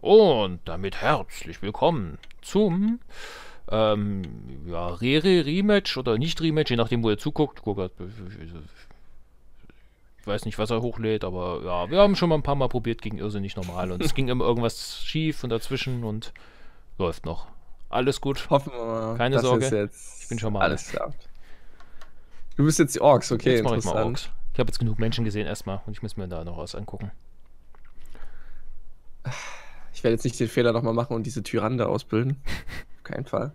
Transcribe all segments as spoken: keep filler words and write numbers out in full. Und damit herzlich willkommen zum ähm, ja, Re-Re-Rematch oder Nicht-Rematch, je nachdem, wo ihr zuguckt. Ich weiß nicht, was er hochlädt, aber ja, wir haben schon mal ein paar Mal probiert, ging irrsinnig normal und es ging immer irgendwas schief und dazwischen und läuft noch. Alles gut. Hoffen wir mal. Keine das Sorge. Ist jetzt ich bin schon mal alles klar. Du bist jetzt die Orks, okay. Jetzt mach ich mal Orks. Ich habe jetzt genug Menschen gesehen erstmal und ich muss mir da noch was angucken. Ich werde jetzt nicht den Fehler nochmal machen und diese Tyrande ausbilden. Auf keinen Fall.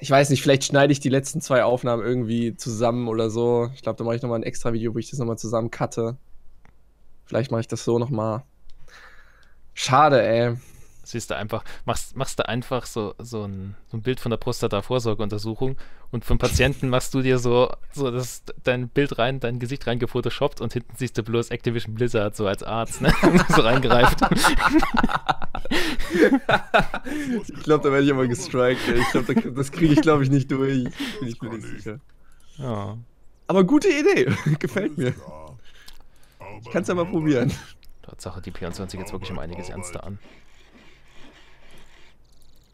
Ich weiß nicht, vielleicht schneide ich die letzten zwei Aufnahmen irgendwie zusammen oder so. Ich glaube, da mache ich nochmal ein extra Video, wo ich das nochmal zusammen cutte. Vielleicht mache ich das so nochmal. Schade, ey. Siehst du einfach, machst, machst du einfach so, so, ein, so ein Bild von der Prostata-Vorsorgeuntersuchung und vom Patienten machst du dir so, so das, dein Bild rein, dein Gesicht rein gefotoshoppt und hinten siehst du bloß Activision Blizzard so als Arzt, ne? So reingereift. Ich glaube, da werde ich aber gestrikt. Ich glaube, da, das kriege ich, glaube ich, nicht durch. Bin ich mir nicht sicher. Ja. Aber gute Idee. Gefällt mir. Ich kann es ja mal probieren. Tatsache, die P vierundzwanzig jetzt wirklich um einiges ernster an.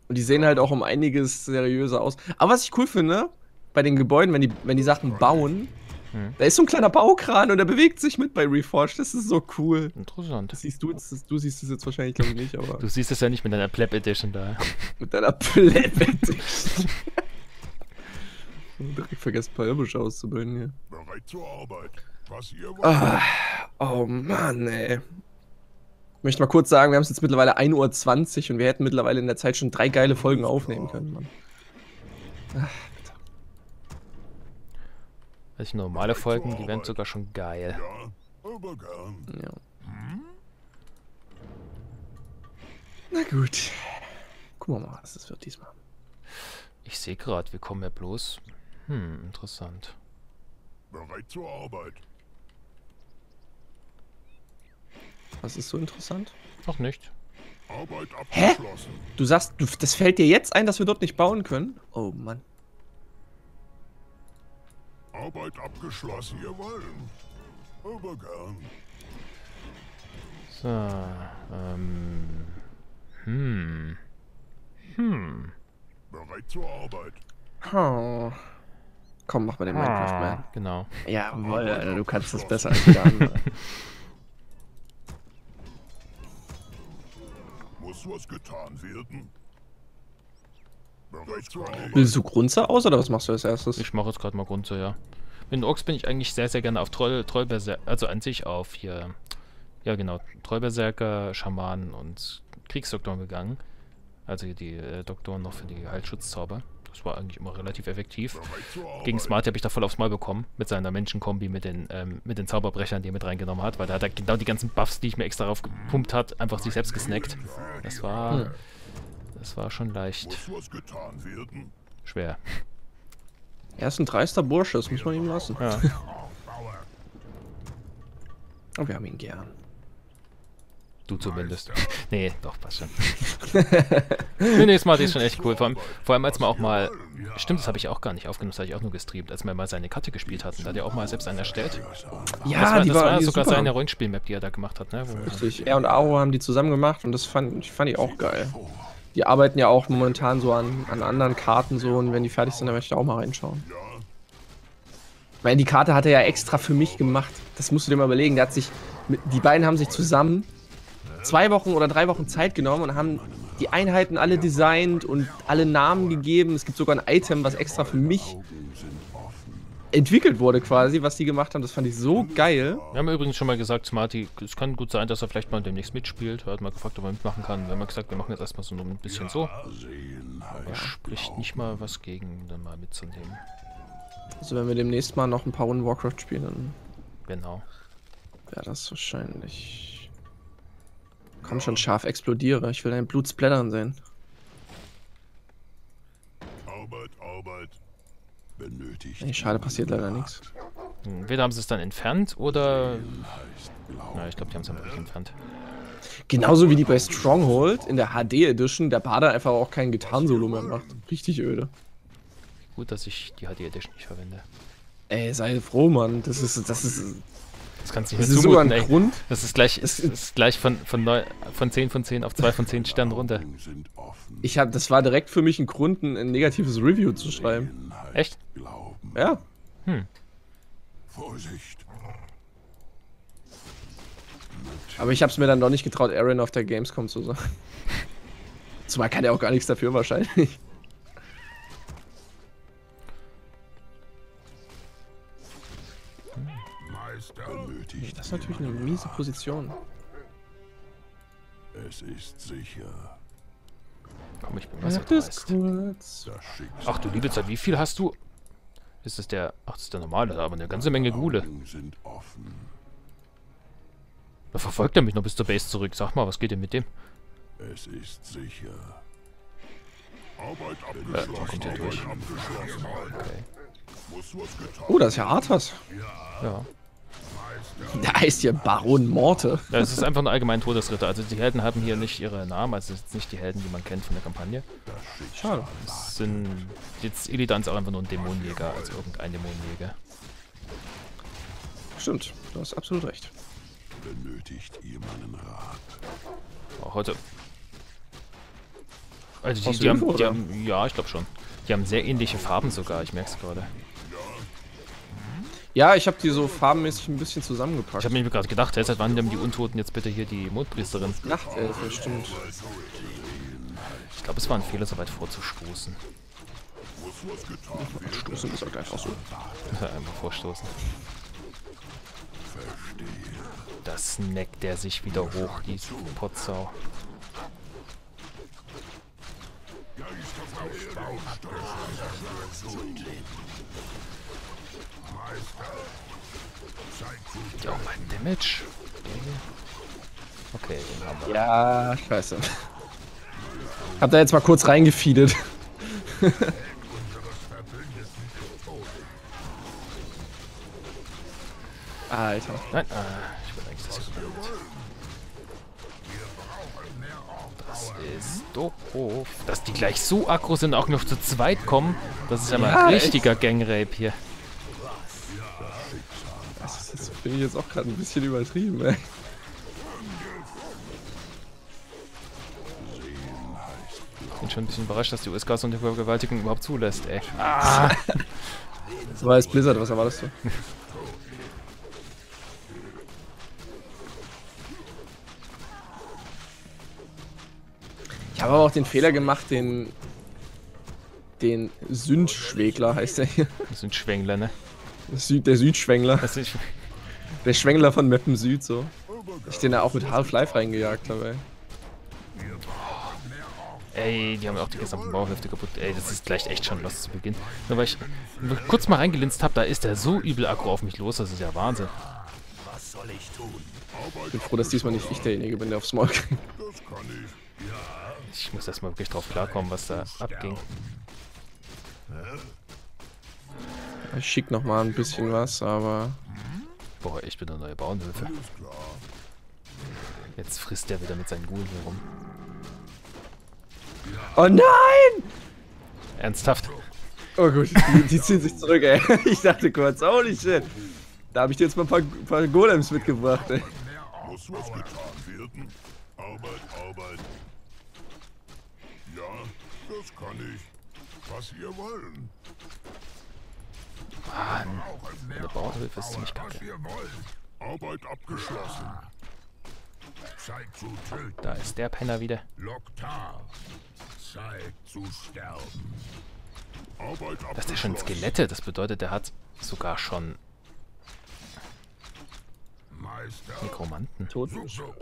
Und die sehen halt auch um einiges seriöser aus. Aber was ich cool finde, bei den Gebäuden, wenn die, wenn die Sachen bauen, hm. da ist so ein kleiner Baukran und der bewegt sich mit bei Reforged. Das ist so cool. Interessant. Das siehst du, das, du siehst es jetzt wahrscheinlich, glaube ich, nicht, aber... Du siehst es ja nicht mit deiner Pleb Edition da. Mit deiner Pleb Edition. Ich direkt vergessen, ein paar Hirbische auszubilden hier. Bereit zur Arbeit. Was ihr wollt. Ah, oh Mann, ey. Ich möchte mal kurz sagen, wir haben es jetzt mittlerweile ein Uhr zwanzig und wir hätten mittlerweile in der Zeit schon drei geile Folgen aufnehmen können, Mann. Ach, bitte. Also normale Folgen, die wären sogar schon geil. Ja. Na gut. Gucken wir mal, was das wird diesmal. Ich sehe gerade, wir kommen ja bloß... Hm, interessant. Bereit zur Arbeit. Was ist so interessant? Noch nicht. Arbeit abgeschlossen. Hä? Du sagst, du, das fällt dir jetzt ein, dass wir dort nicht bauen können? Oh Mann. Arbeit abgeschlossen, ihr wollen. Übergang. So, ähm. Hm. Hm. Bereit zur Arbeit. Oh. Komm, mach mal den ah, Minecraft, man. Genau. Jawohl, Alter, du kannst das besser als der andere. Was getan werden. Willst du Grunzer aus oder was machst du als erstes? Ich mache jetzt gerade mal Grunzer, ja. Mit den Orks bin ich eigentlich sehr, sehr gerne auf Troll, Trollberserker, also an sich auf hier, ja genau, Trollberserker, Schamanen und Kriegsdoktoren gegangen. Also hier die äh, Doktoren noch für die Heilschutzzauber. Das war eigentlich immer relativ effektiv. Gegen Smarty habe ich da voll aufs Mal bekommen. Mit seiner Menschenkombi, mit den, ähm, mit den Zauberbrechern, die er mit reingenommen hat. Weil da hat er genau die ganzen Buffs, die ich mir extra raufgepumpt hat, einfach sich selbst gesnackt. Das war... Hm. Das war schon leicht... schwer. Er ist ein dreister Bursche, das muss man ihm lassen. Ja. Und wir haben ihn gern. Du zumindest. Nee, doch, passt schon. Nächstes Mal, die ist schon echt cool. Vor allem, vor allem als man auch mal... Stimmt, das habe ich auch gar nicht aufgenommen, das habe ich auch nur gestreamt, als wir mal seine Karte gespielt hatten. Da hat er auch mal selbst einen erstellt. Ja, das war, die das war, war die sogar super. Seine Rollenspiel-Map, die er da gemacht hat. Ne? Richtig, er und Aro haben die zusammen gemacht und das fand, fand ich auch geil. Die arbeiten ja auch momentan so an, an anderen Karten so und wenn die fertig sind, dann werde ich da auch mal reinschauen. Weil die Karte hat er ja extra für mich gemacht. Das musst du dir mal überlegen. Der hat sich, die beiden haben sich zusammen... zwei Wochen oder drei Wochen Zeit genommen und haben die Einheiten alle designt und alle Namen gegeben. Es gibt sogar ein Item, was extra für mich entwickelt wurde quasi, was die gemacht haben. Das fand ich so geil. Wir haben übrigens schon mal gesagt, Smarty, es kann gut sein, dass er vielleicht mal demnächst mitspielt. Er hat mal gefragt, ob er mitmachen kann. Wir haben mal gesagt, wir machen jetzt erstmal so ein bisschen so. Er spricht nicht mal was gegen, dann mal mitzunehmen. Also wenn wir demnächst mal noch ein paar Runden Warcraft spielen, dann... Genau. Wäre das wahrscheinlich... Komm schon, Schaf, explodiere. Ich will dein Blut splattern sehen. Arbeit, Arbeit. Benötigt. Nee, schade, passiert leider nichts. Entweder haben sie es dann entfernt oder... Na, ich glaube, die haben es einfach nicht entfernt. Genauso wie die bei Stronghold in der H D Edition, der Bader einfach auch kein Gitarren-Solo mehr macht. Richtig öde. Gut, dass ich die H D Edition nicht verwende. Ey, sei froh, Mann. Das ist... Das ist... das kannst du nicht mehr zumuten, ey. Grund? Das ist gleich, ist, ist gleich von, von, neun, von zehn von zehn auf zwei von zehn Sternen runter. Ich hab, das war direkt für mich ein Grund, ein, ein negatives Review zu schreiben. Echt? Ja. Hm. Vorsicht. Aber ich hab's mir dann doch nicht getraut, Aaron auf der Gamescom zu sagen. Zumal kann er auch gar nichts dafür wahrscheinlich. Das ist natürlich eine miese Position. Es ist sicher. Komm, ich bin wasserkreist. Ach du liebe Zeit, wie viel hast du? Ist das der. Ach, das ist der normale, aber eine ganze Menge Gule. Da verfolgt er mich noch bis zur Base zurück. Sag mal, was geht denn mit dem? Es ist sicher. Arbeit abgeschlossen. Äh, durch. Okay. Oh, das ist ja Arthas. Ja. Der heißt hier Baron Morte. Ja, es ist einfach ein allgemein Todesritter. Also die Helden haben hier nicht ihre Namen, also es sind nicht die Helden, die man kennt von der Kampagne. Schade. Es sind jetzt Illidans auch einfach nur ein Dämonenjäger, als irgendein Dämonenjäger. Stimmt, du hast absolut recht. Benötigt ihr meinen Rat? Auch heute. Also die, die, haben, die haben, ja, ich glaube schon. Die haben sehr ähnliche Farben sogar, ich merke es gerade. Ja, ich habe die so farbenmäßig ein bisschen zusammengepackt. Ich habe mir gerade gedacht, hey, seit wann nehmen die Untoten jetzt bitte hier die Mondpriesterin? Nachtelfe, stimmt. Ich glaube, es war ein Fehler, so weit vorzustoßen. Vorstoßen ist auch gleich auch so. Einfach vorstoßen. Das snackt der sich wieder hoch, die Potsau. Ja, mein Damage. Okay, den haben wir. Ja, scheiße. Hab da jetzt mal kurz reingefeedet. Alter. Nein, ah, ich will eigentlich das hier. Das ist doof. Dass die gleich so aggro sind, auch noch zu zweit kommen, das ist ja mal ein richtiger Gangrape hier. Das finde ich jetzt auch gerade ein bisschen übertrieben, ey. Ich bin schon ein bisschen überrascht, dass die U S Gas und die Vergewaltigung überhaupt zulässt, ey. Ah. Das war jetzt Blizzard, was erwartest du? Ich habe aber auch den Fehler gemacht, den... Den Sündschwegler heißt der hier. Sündschwengler, ne? Süd, der Südschwengler. Das ist der Schwengler von Mappen Süd, so. Ich den da auch mit Half-Life reingejagt habe, ey. Ey, die haben auch die gesamten Bauhälfte kaputt. Ey, das ist gleich echt schon los zu Beginn. Nur weil ich kurz mal reingelinst habe, da ist der so übel aggro auf mich los, das ist ja Wahnsinn. Was soll ich tun? Ich bin froh, dass diesmal nicht ich derjenige bin, der aufs Maul kriegt. Ich muss erstmal wirklich drauf klarkommen, was da abging. Ich schick noch mal ein bisschen was, aber... Boah, ich bin eine neue Bauernhöfe. Jetzt frisst der wieder mit seinen Gulen hier rum. Oh nein! Ernsthaft? Oh gut, die, die ziehen sich zurück, ey. Ich dachte kurz, holy shit. Da habe ich dir jetzt mal ein paar, paar Golems mitgebracht, ey. Muss was getan werden. Arbeit, Arbeit. Ja, das kann ich. Was ihr wollen. Mann, meine Bauernhilfe ist ziemlich kacke. Arbeit abgeschlossen. Zeit zu töten. Da ist der Penner wieder. Loktar. Zeit zu sterben. Arbeit abgeschlossen. Das ist ja schon Skelette, das bedeutet, der hat sogar schon Meister. Nekromanten. Toten. So, so.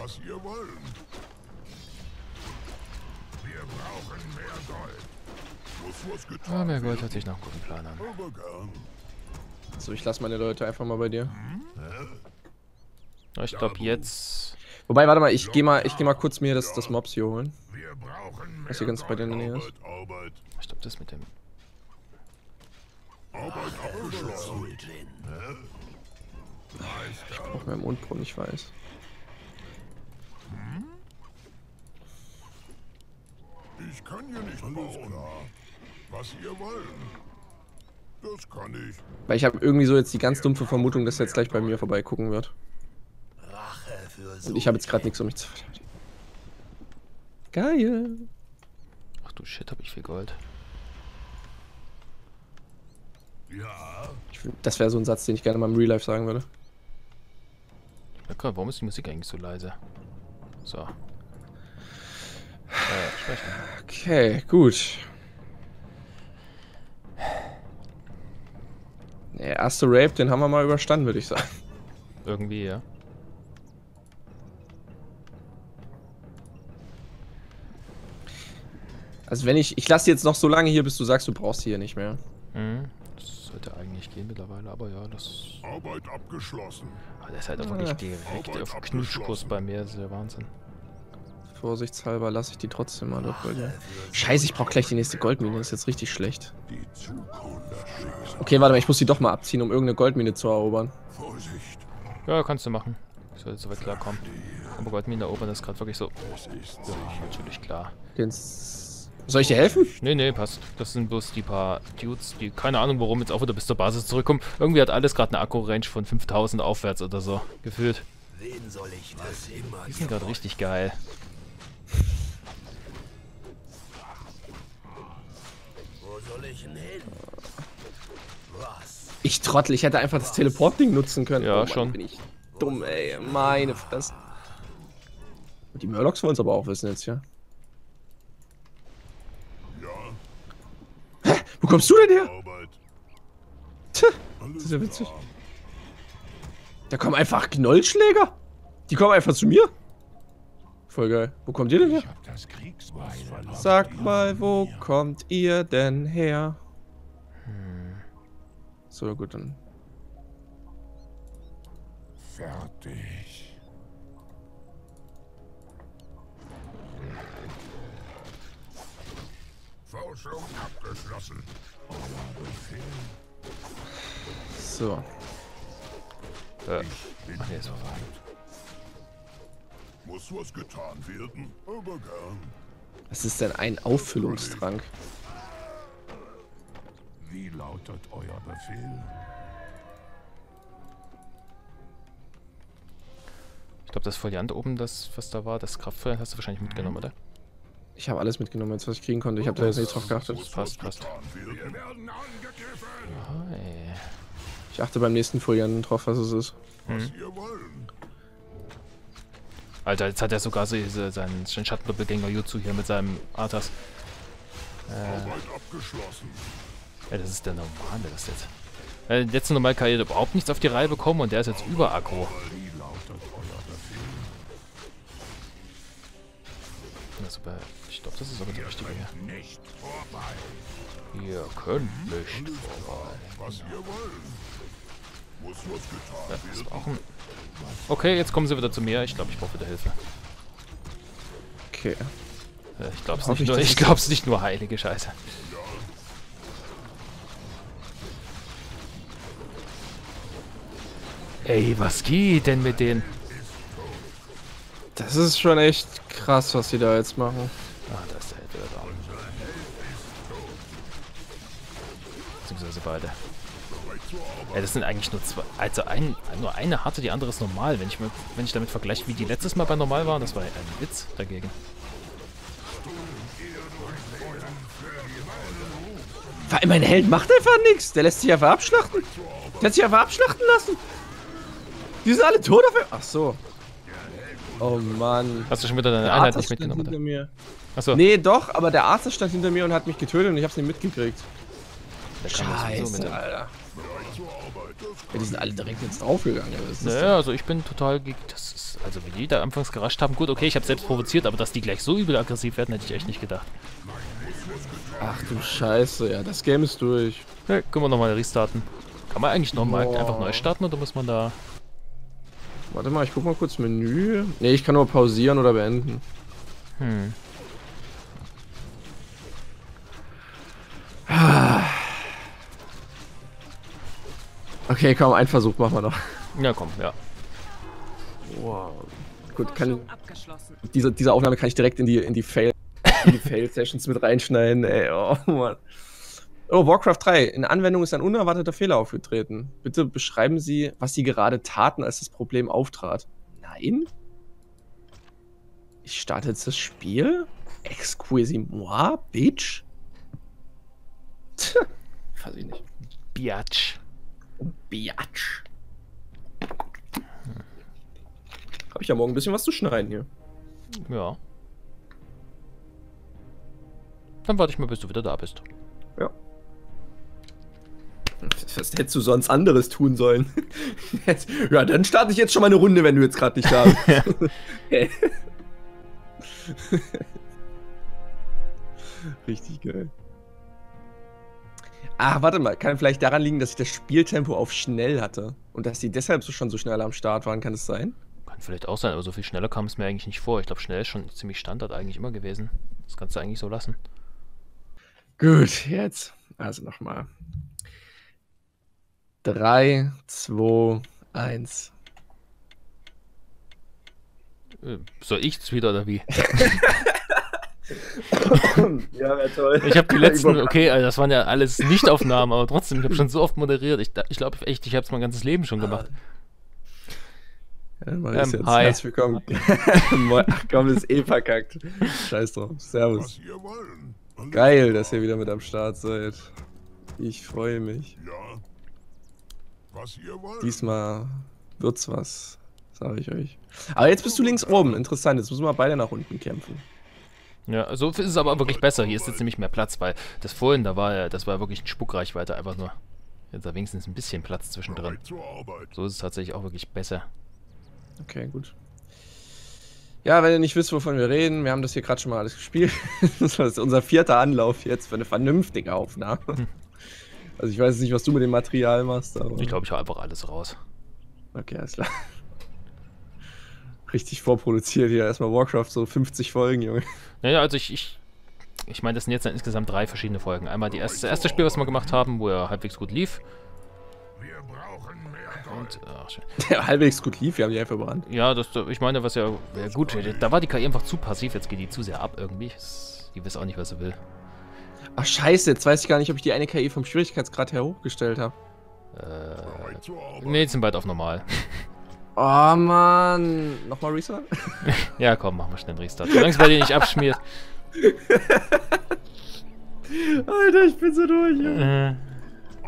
Was ihr wollen. Wir brauchen mehr Gold. Ah, mehr Gold hat sich noch einen guten Plan an. So, ich lasse meine Leute einfach mal bei dir. Ich glaube jetzt... Wobei, warte mal, ich gehe mal, ich geh mal kurz mir das, das Mobs hier holen. Was hier ganz bei dir in der Nähe ist. Ich glaube, das mit dem... Ich brauche mehr Mondbrunnen, ich weiß. Ich kann hier nicht bauen. Was ihr wollen. Das kann ich. Weil ich habe irgendwie so jetzt die ganz dumpfe Vermutung, dass er jetzt gleich bei mir vorbeigucken wird. Und ich habe jetzt gerade nichts, um mich zu verteidigen. Geil. Ach du Shit, habe ich viel Gold. Ja. Ich find, das wäre so ein Satz, den ich gerne mal im Real Life sagen würde. Lecker, warum ist die Musik eigentlich so leise? So. Äh, sprechen. Okay, gut. Der erste Rape, den haben wir mal überstanden, würde ich sagen. Irgendwie, ja. Also wenn ich, ich lasse jetzt noch so lange hier, bis du sagst, du brauchst hier nicht mehr. Mhm. Das sollte eigentlich gehen mittlerweile, aber ja, das... Arbeit abgeschlossen. Aber das ist halt einfach nicht direkt auf Knutschkuss bei mir, das ist der Wahnsinn. Vorsichtshalber lasse ich die trotzdem mal noch. Scheiße, ich brauche gleich die nächste Goldmine, das ist jetzt richtig schlecht. Okay, warte mal, ich muss die doch mal abziehen, um irgendeine Goldmine zu erobern. Vorsicht. Ja, kannst du machen. Ich sollte soweit klarkommen. Aber Goldmine erobern ist gerade wirklich so... Ja, natürlich klar. Den... Soll ich dir helfen? Nee, nee, passt. Das sind bloß die paar Dudes, die keine Ahnung warum jetzt auch wieder bis zur Basis zurückkommen. Irgendwie hat alles gerade eine Akku-Range von fünftausend aufwärts oder so. Gefühlt. Wen soll ich was immer? Die sind gerade richtig geil. Wo soll ich denn hin? Was? Ich Trottel, ich hätte einfach das Teleport-Ding nutzen können. Ja, oh Mann, schon. Bin ich dumm, ey. Meine Fresse. Die Murlocs wollen es aber auch wissen jetzt, ja? Wo kommst du denn her? Tja, das ist ja witzig. Da kommen einfach Knollschläger. Die kommen einfach zu mir. Voll geil. Wo kommt ihr denn her? Sagt mal, wo kommt ihr denn her? Hm. So, gut, dann. Fertig. Abgeschlossen. So. Äh. Ach, nee, ist vorbei. Muss was getan werden, aber gern. Was ist denn ein Auffüllungstrank? Wie lautet euer Befehl? Ich glaube, das Foliant oben, das, was da war, das Kraftfeuer, hast du wahrscheinlich mitgenommen, oder? Ich habe alles mitgenommen, jetzt was ich kriegen konnte. Ich habe da jetzt nichts drauf geachtet. Passt, passt. Ich achte beim nächsten Folien drauf, was es ist. Mhm. Alter, jetzt hat er sogar so diese, seinen Schattendoppelgänger Jutsu hier mit seinem Arthas. Äh, ja, das ist der normale, das jetzt. Äh, letzte normale Karriere überhaupt nichts auf die Reihe bekommen und der ist jetzt über Akku. Super. Ich glaube, das ist aber der richtige hier. Nicht vorbei. Ihr könnt nicht vorbei. Was ihr wollt. Muss was getan werden. Das ist auch ein... Okay, jetzt kommen sie wieder zu mir. Ich glaube, ich brauche wieder Hilfe. Okay. Ich glaube es nicht, ich glaube es nicht nur heilige Scheiße. Ey, was geht denn mit denen? Das ist schon echt krass, was die da jetzt machen. Ah, da ist der Held wieder da. Beziehungsweise beide. Ja, das sind eigentlich nur zwei. Also ein, nur eine harte, die andere ist normal. Wenn ich, mit, wenn ich damit vergleiche, wie die letztes Mal bei normal waren, das war ein Witz dagegen. Mein Held macht einfach nichts. Der lässt sich einfach abschlachten. Der hat sich einfach abschlachten lassen. Die sind alle tot auf... Ach so. Oh Mann. Hast du schon wieder deine der Einheit nicht mitgenommen? Hinter mir. Achso. Nee, doch, aber der Arzt stand hinter mir und hat mich getötet und ich hab's nicht mitgekriegt. Der Scheiße, mit Alter. Ja, die sind alle direkt jetzt draufgegangen. Naja, also ich bin total gegen. Das ist. Also, wie die da anfangs gerascht haben, gut, okay, ich hab's selbst provoziert, aber dass die gleich so übel aggressiv werden, hätte ich echt nicht gedacht. Ach du Scheiße, ja, das Game ist durch. Ja, können wir nochmal restarten. Kann man eigentlich nochmal einfach neu starten oder muss man da. Warte mal, ich guck mal kurz Menü. Ne, ich kann nur pausieren oder beenden. Hm. Okay, komm, einen Versuch machen wir noch. Ja, komm, ja. Wow. Gut, kann diese, diese Aufnahme kann ich direkt in die in die Fail in die Fail Sessions mit reinschneiden, ey. Oh Mann. Oh, Warcraft drei. In Anwendung ist ein unerwarteter Fehler aufgetreten. Bitte beschreiben Sie, was Sie gerade taten, als das Problem auftrat. Nein? Ich starte jetzt das Spiel? Excusez-moi, bitch? Tch, weiß ich nicht. Biatch. Biatch. Hab ich ja morgen ein bisschen was zu schneiden hier. Ja. Dann warte ich mal, bis du wieder da bist. Ja. Was hättest du sonst anderes tun sollen? Ja, dann starte ich jetzt schon mal eine Runde, wenn du jetzt gerade nicht da bist. Richtig geil. Ah, warte mal. Kann vielleicht daran liegen, dass ich das Spieltempo auf schnell hatte. Und dass die deshalb so schon so schnell am Start waren, kann es sein? Kann vielleicht auch sein, aber so viel schneller kam es mir eigentlich nicht vor. Ich glaube, schnell ist schon ziemlich Standard eigentlich immer gewesen. Das kannst du eigentlich so lassen. Gut, jetzt. Also nochmal. drei, zwei, eins. Soll ich's wieder oder wie? Ja, wäre toll. Ich habe die letzten, okay, also das waren ja alles Nichtaufnahmen, aber trotzdem, ich habe schon so oft moderiert. Ich, ich glaube echt, ich habe es mein ganzes Leben schon gemacht. Ja, ähm, jetzt. Hi. Herzlich willkommen. Ach komm, das ist eh verkackt. Scheiß drauf. Servus. Geil, dass ihr wieder mit am Start seid. Ich freue mich. Diesmal wird's was, sage ich euch. Aber jetzt bist du links oben. Interessant, jetzt müssen wir beide nach unten kämpfen. Ja, so ist es aber wirklich besser. Hier ist jetzt nämlich mehr Platz, weil das vorhin, da war ja, das war wirklich eine Spuckreichweite, einfach nur. Jetzt da wenigstens ein bisschen Platz zwischendrin. So ist es tatsächlich auch wirklich besser. Okay, gut. Ja, wenn ihr nicht wisst, wovon wir reden, wir haben das hier gerade schon mal alles gespielt. Das ist unser vierter Anlauf jetzt für eine vernünftige Aufnahme. Hm. Also ich weiß nicht, was du mit dem Material machst, aber... Ich glaube, ich hau einfach alles raus. Okay, alles klar. Richtig vorproduziert hier. Erstmal Warcraft, so fünfzig Folgen, Junge. Naja, also ich... Ich, ich meine, das sind jetzt insgesamt drei verschiedene Folgen. Einmal die erste, das erste Spiel, was wir gemacht haben, wo er halbwegs gut lief. Wir brauchen mehr Gold. Und, ach, schön. Der halbwegs gut lief, wir haben die einfach überrannt. Ja, das, ich meine, was ja, ja gut, da war die K I einfach zu passiv, jetzt geht die zu sehr ab irgendwie. Die weiß auch nicht, was sie will. Ach scheiße, jetzt weiß ich gar nicht, ob ich die eine K I vom Schwierigkeitsgrad her hochgestellt habe. Äh, ne, jetzt sind bald auf normal. Oh Mann, nochmal Restart? Ja komm, machen wir schnell einen Restart, solange es bei dir nicht abschmiert. Alter, ich bin so durch, Junge. Äh.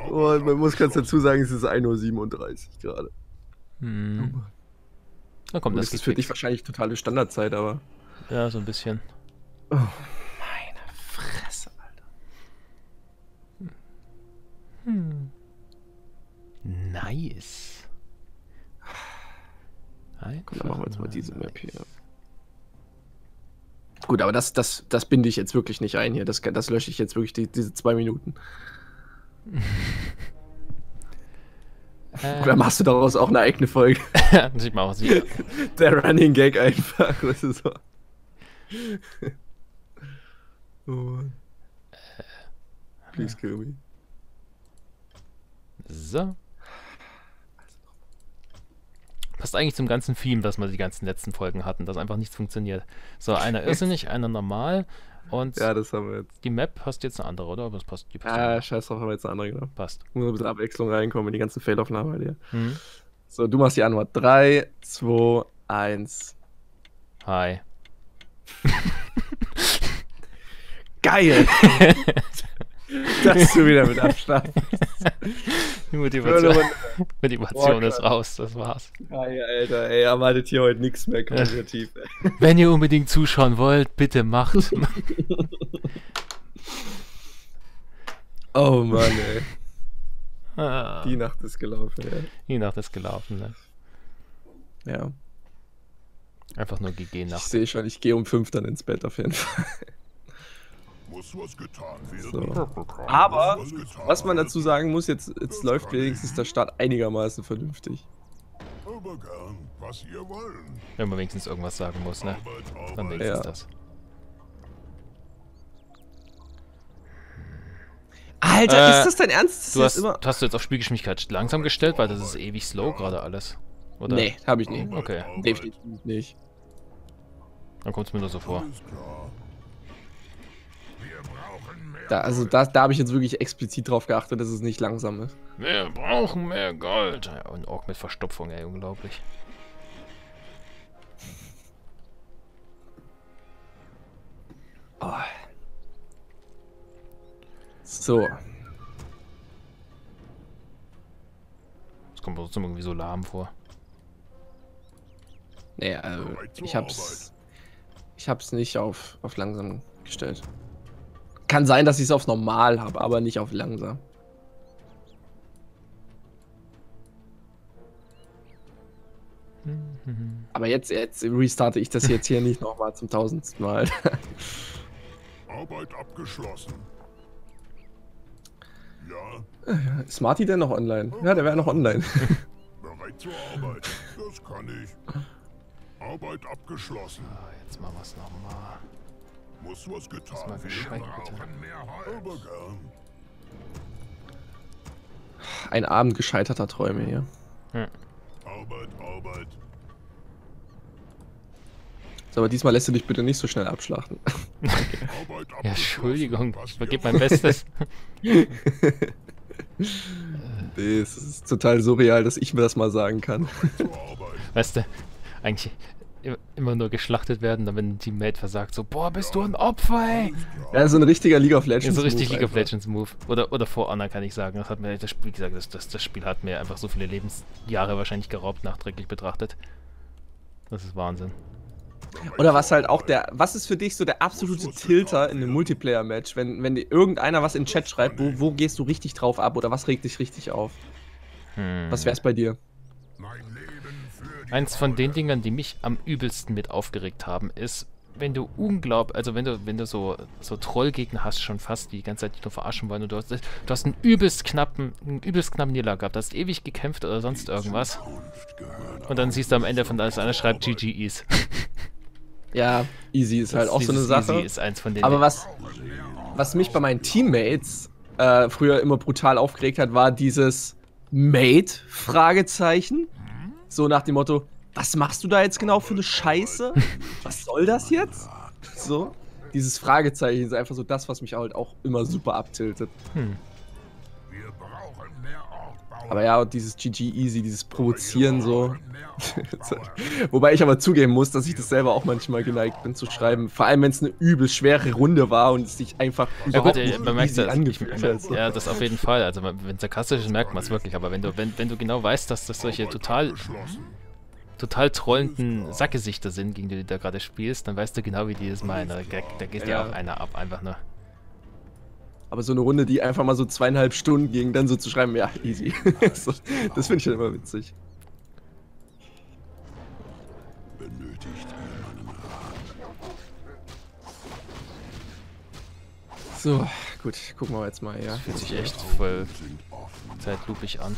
Oh, man muss ganz dazu sagen, es ist ein Uhr siebenunddreißig gerade. Hm. Na komm, das, das ist für dich wahrscheinlich totale Standardzeit, aber... Ja, so ein bisschen. Oh, meine Fresse, Alter. Hm. Nice. Gut, dann machen wir jetzt mal diese Map hier. Gut, aber das, das, das binde ich jetzt wirklich nicht ein hier. Das, das lösche ich jetzt wirklich, die, diese zwei Minuten. Oder machst du daraus auch eine eigene Folge? Ich mache auch sie. Der Running Gag einfach. Das ist so. Oh. Please kill me. So. Passt eigentlich zum ganzen Theme, dass wir die ganzen letzten Folgen hatten, dass einfach nichts funktioniert. So, einer irrsinnig, einer normal. Und ja, das haben wir jetzt. Die Map passt jetzt eine andere, oder? Aber es passt, die passt. Ah, scheiß drauf, haben wir jetzt eine andere genommen. Passt. Muss ein bisschen Abwechslung reinkommen in die ganzen Fail-Aufnahmen bei dir. Mhm. So, du machst die Antwort. drei, zwei, eins. Hi. Geil! Dass du wieder mit abschlafen. Die Motivation, Motivation ist raus, das war's. Geil, Alter, ey, erwartet hier heute nichts mehr kommunikativ. Wenn ihr unbedingt zuschauen wollt, bitte macht. Oh Mann, ey. Ah. Die Nacht ist gelaufen, ey. Die Nacht ist gelaufen, ne? Ja. Einfach nur G G-Nacht. Ich sehe schon, ich gehe um fünf dann ins Bett auf jeden Fall. Muss was getan werden. So. Aber, was man dazu sagen muss, jetzt, jetzt läuft wenigstens der Start einigermaßen vernünftig. Wenn man wenigstens irgendwas sagen muss, ne? Dann wenigstens ja. Das. Alter, äh, ist das dein Ernst? Das du hast, immer... hast du jetzt auf Spielgeschwindigkeit langsam gestellt, weil das ist ewig slow gerade alles, oder? Nee, hab ich nicht. Okay. Definitiv nicht. Dann kommt's mir nur so vor. Da, also das, da habe ich jetzt wirklich explizit drauf geachtet, dass es nicht langsam ist. Wir brauchen mehr Gold. Ja, und auch mit Verstopfung, ey, unglaublich. Oh. So. Das kommt trotzdem irgendwie so lahm vor. Naja, äh, ich hab's. Ich hab's nicht auf, auf langsam gestellt. Kann sein, dass ich es auf normal habe, aber nicht auf langsam. Aber jetzt, jetzt restarte ich das jetzt hier nicht nochmal zum tausendsten Mal. Arbeit abgeschlossen. Ja. Ist Smarty denn noch online? Ja, der wäre noch online. Bereit zur Arbeit. Das kann ich. Arbeit abgeschlossen. Ah, jetzt machen wir es nochmal. Muss was getan werden. Mal gescheit, ein Abend gescheiterter Träume hier. Hm. Arbeit, Arbeit. So, aber diesmal lässt du dich bitte nicht so schnell abschlachten. Arbeit, ja, Entschuldigung, ich vergebe mein Bestes. Es ist total surreal, dass ich mir das mal sagen kann. Weißt du, eigentlich immer nur geschlachtet werden, dann wenn ein Teammate versagt, so, boah, bist du ein Opfer, ey! Ja, so ein richtiger League of Legends-Move. Ja, so richtig League of Legends-Move. Oder, oder For Honor, kann ich sagen. Das hat mir das Spiel gesagt, das, das, das Spiel hat mir einfach so viele Lebensjahre wahrscheinlich geraubt, nachträglich betrachtet. Das ist Wahnsinn. Oder was halt auch der, was ist für dich so der absolute Tilter in einem Multiplayer-Match, wenn, wenn dir irgendeiner was in den Chat schreibt, wo, wo gehst du richtig drauf ab oder was regt dich richtig auf? Hm. Was wär's bei dir? Eins von den Dingern, die mich am übelsten mit aufgeregt haben, ist, wenn du unglaublich, also wenn du, wenn du so, so Trollgegner hast schon fast, die die ganze Zeit nur verarschen wollen und du hast, du hast einen übelst knappen, einen übelst knappen Niederlag gehabt, hast ewig gekämpft oder sonst irgendwas und dann siehst du am Ende von alles, einer schreibt G G Is. Ja, easy ist halt das auch so eine Sache. Easy ist eins von den Aber was, was mich bei meinen Teammates äh, früher immer brutal aufgeregt hat, war dieses Mate? Fragezeichen. So nach dem Motto, was machst du da jetzt genau für eine Scheiße? Was soll das jetzt? So, dieses Fragezeichen ist einfach so das, was mich halt auch immer super abtiltet. Hm. Aber ja, und dieses G G Easy, dieses Provozieren so. Wobei ich aber zugeben muss, dass ich das selber auch manchmal geneigt bin zu schreiben. Vor allem, wenn es eine übel schwere Runde war und es dich einfach ja, überhaupt gut, nicht man merkt das, angefühlt hat. So. Ja, das auf jeden Fall. Also, wenn es sarkastisch ist, merkt man es wirklich. Aber wenn du, wenn, wenn du genau weißt, dass das solche total, total trollenden Sackgesichter sind, gegen die du da gerade spielst, dann weißt du genau, wie die das meinen. Da, da geht ja dir auch einer ab, einfach nur. Aber so eine Runde, die einfach mal so zweieinhalb Stunden ging, dann so zu schreiben, ja, easy. So, das finde ich halt immer witzig. So, gut, gucken wir jetzt mal, ja. Das fühlt sich echt voll zeitlupig an.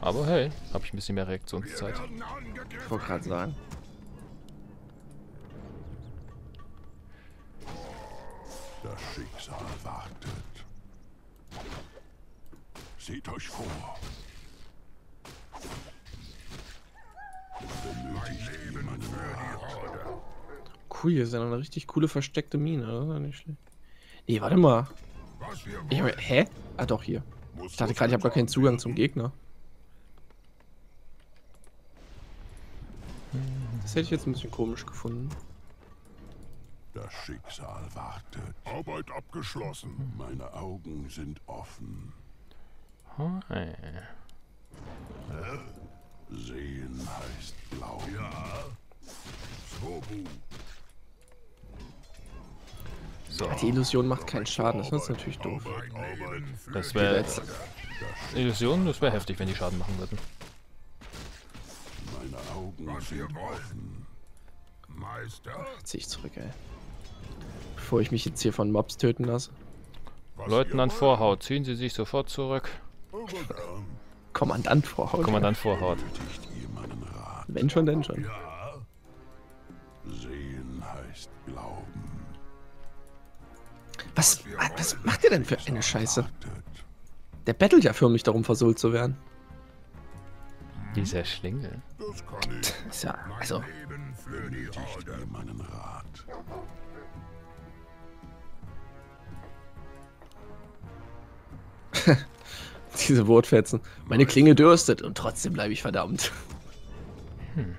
Aber hey, habe ich ein bisschen mehr Reaktionszeit. Ich wollte gerade sagen. Das Schicksal wartet. Seht euch vor. Benötigt jemanden für die Horde. Cool, hier ist ja noch eine richtig coole versteckte Mine, oder? Nicht schlecht. Nee, warte mal. Ich hab, hä? Ah, doch, hier. Ich dachte gerade, ich habe gar keinen Zugang zum Gegner. Das hätte ich jetzt ein bisschen komisch gefunden. Das Schicksal wartet. Arbeit abgeschlossen. Meine Augen sind offen. Hi. Äh? Sehen heißt blau. Ja. So. Die Illusion macht keinen Schaden. Das ist natürlich doof. Das wäre jetzt Illusion. Das wäre heftig, wenn die Schaden machen würden. Meine Augen sind offen. Meister. Zieh ich zurück, ey. Bevor ich mich jetzt hier von Mobs töten lasse. Leutnant Vorhaut, ziehen Sie sich sofort zurück. Kommandant Vorhaut. Kommandant Vorhaut. Wenn schon, denn schon. Ja. Sehen heißt glauben. Was, was macht ihr denn für eine Scheiße? Der bettelt ja förmlich darum, versohlt zu werden. Dieser Schlingel. Das ist ja, also. Benötigt ihr meinen Rat? Diese Wortfetzen. Meine Klinge dürstet und trotzdem bleibe ich verdammt. Hm.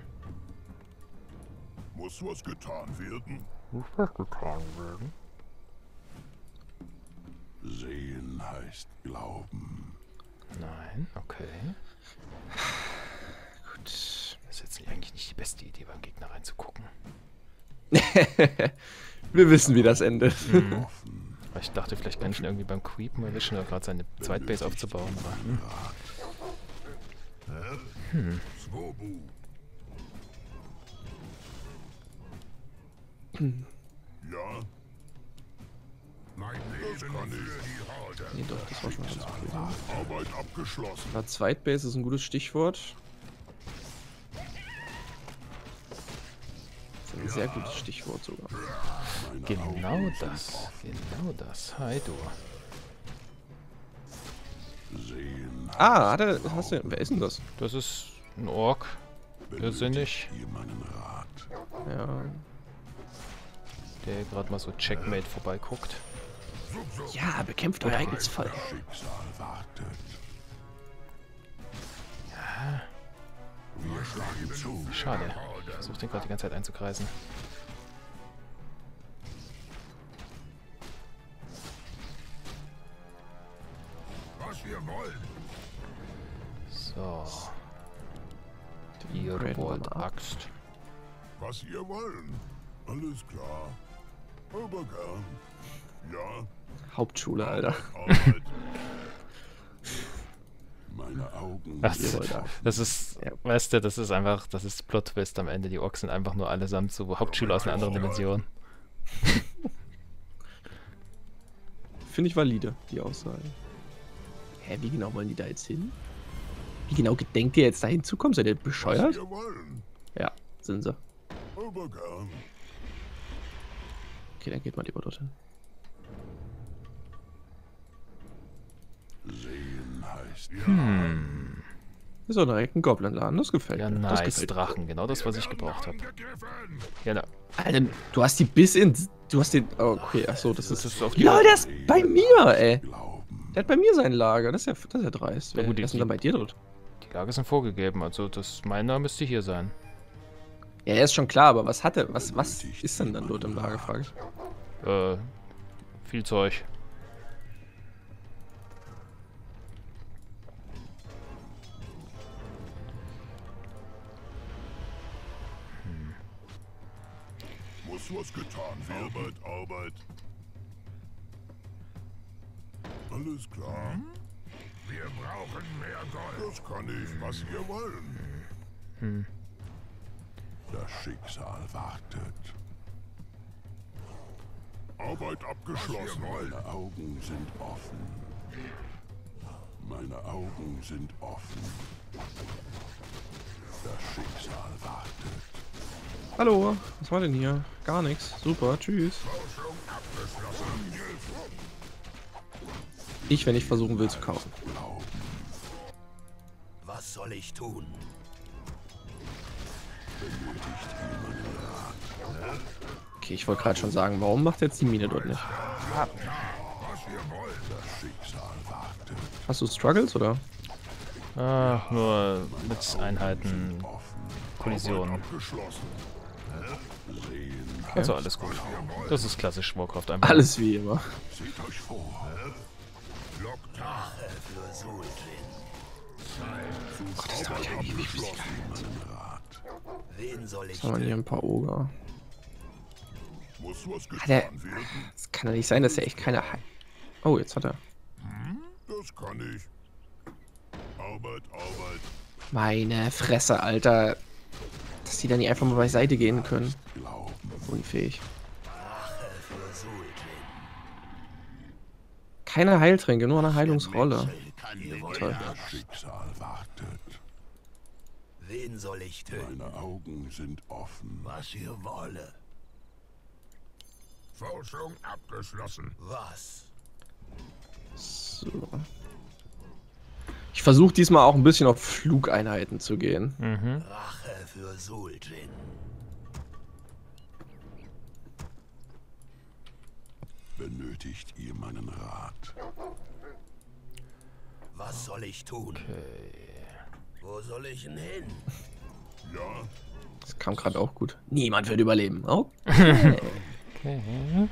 Muss was getan werden? Muss was getan werden? Sehen heißt Glauben. Nein, okay. Gut. Das ist jetzt eigentlich nicht die beste Idee, beim Gegner reinzugucken. Wir wissen, wie das endet. Mhm. Ich dachte, vielleicht kann ich ihn irgendwie beim Creepen erwischen oder gerade seine Zweitbase aufzubauen. Aber, hm. Hm. Ja. Nein, nee, doch, das war schon ganz gut. Arbeit abgeschlossen. Ja, Zweitbase ist ein gutes Stichwort. Das ist ein sehr gutes Stichwort sogar. Genau das. Genau das. Hi, du. Ah, hat er, hast du, wer ist denn das? Das ist ein Ork. Irrsinnig. Ja. Der gerade mal so Checkmate vorbeiguckt. Ja, bekämpft euer eigenes Volk. Ja. Schade. Ich versuche den gerade die ganze Zeit einzukreisen. Was wir wollen. So. Ihr wollt Axt. Was ihr wollen. Alles klar. Aber gern. Ja. Hauptschule, Alter. Meine Augen. Das, das ist, ja. Weißt du, das ist einfach, das ist Plot-Twist am Ende. Die Orks sind einfach nur allesamt so Hauptschüler aus einer anderen Dimension. Finde ich valide, die Aussage. Hä, wie genau wollen die da jetzt hin? Wie genau gedenkt ihr jetzt da hinzukommen? Seid ihr bescheuert? Ja, sind sie. Okay, dann geht mal lieber dorthin. Hm. Ist auch direkt ein Goblin-Laden, das gefällt ja, mir. Ja, nice, gefällt Drachen, mir. Genau das, was ich gebraucht habe. Genau. Alter, du hast die bis in... Du hast den... Okay, achso, das ist... Das ist auf die LOL, der ist bei mir, ey! Der hat bei mir sein Lager, das ist ja, das ist ja dreist. Ja, gut, die, was ist denn dann bei dir dort? Die Lager sind vorgegeben, also das, mein Name müsste hier sein. Ja, ist schon klar, aber was hat er... Was, was ist denn dann dort im Lager, frage ich? Äh, viel Zeug. Was getan wird. Arbeit, Arbeit. Alles klar. Hm? Wir brauchen mehr Gold. Das kann ich, was wir wollen. Hm. Das Schicksal wartet. Arbeit abgeschlossen. Meine Augen sind offen. Meine Augen sind offen. Das Schicksal wartet. Hallo, was war denn hier? Gar nichts. Super, tschüss. Ich, wenn ich versuchen will zu kaufen. Was soll ich tun? Okay, ich wollte gerade schon sagen, warum macht jetzt die Mine dort nicht? Hast du Struggles oder? Ach, nur mit Einheiten. Kollision. Okay. Also alles gut. Das ist klassisch Warcraft einfach. Alles wie immer. Gott, das dauert ja ewig, bis ich da haben wir hier ein paar Oger. Hat er... Das kann ja nicht sein, dass er echt keine... Oh, jetzt hat er... Das kann ich. Arbeit, Arbeit. Meine Fresse, Alter. Dass die dann nicht einfach mal beiseite gehen können. Unfähig. Keine Heiltränke, nur eine Heilungsrolle. Toll. Wen soll ich töten? Meine Augen sind offen. Was ihr wolle. Forschung abgeschlossen. Was? So. Ich versuche diesmal auch ein bisschen auf Flugeinheiten zu gehen. Mhm. Rache für Sul'jin. Benötigt ihr meinen Rat? Was soll ich tun? Okay. Wo soll ich denn hin? Ja. Das kam gerade auch gut. Niemand wird überleben. Oh. Okay. Okay.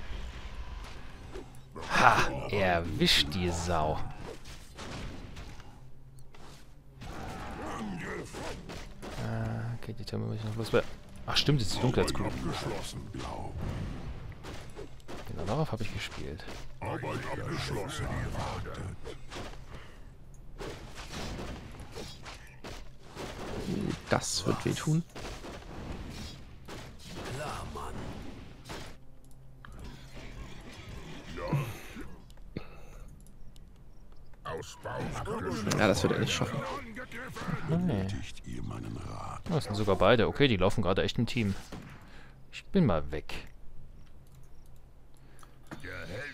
Ha, erwischt die Sau. Ah, okay, die Türme muss ich noch loswerden. Ach stimmt, jetzt die Dunkelheitskugel. Genau, darauf habe ich gespielt. Arbeit abgeschlossen. Das wird wehtun. Klar, Mann. Ja, das wird er nicht schaffen. Nee. Das sind sogar beide. Okay, die laufen gerade echt im Team. Ich bin mal weg.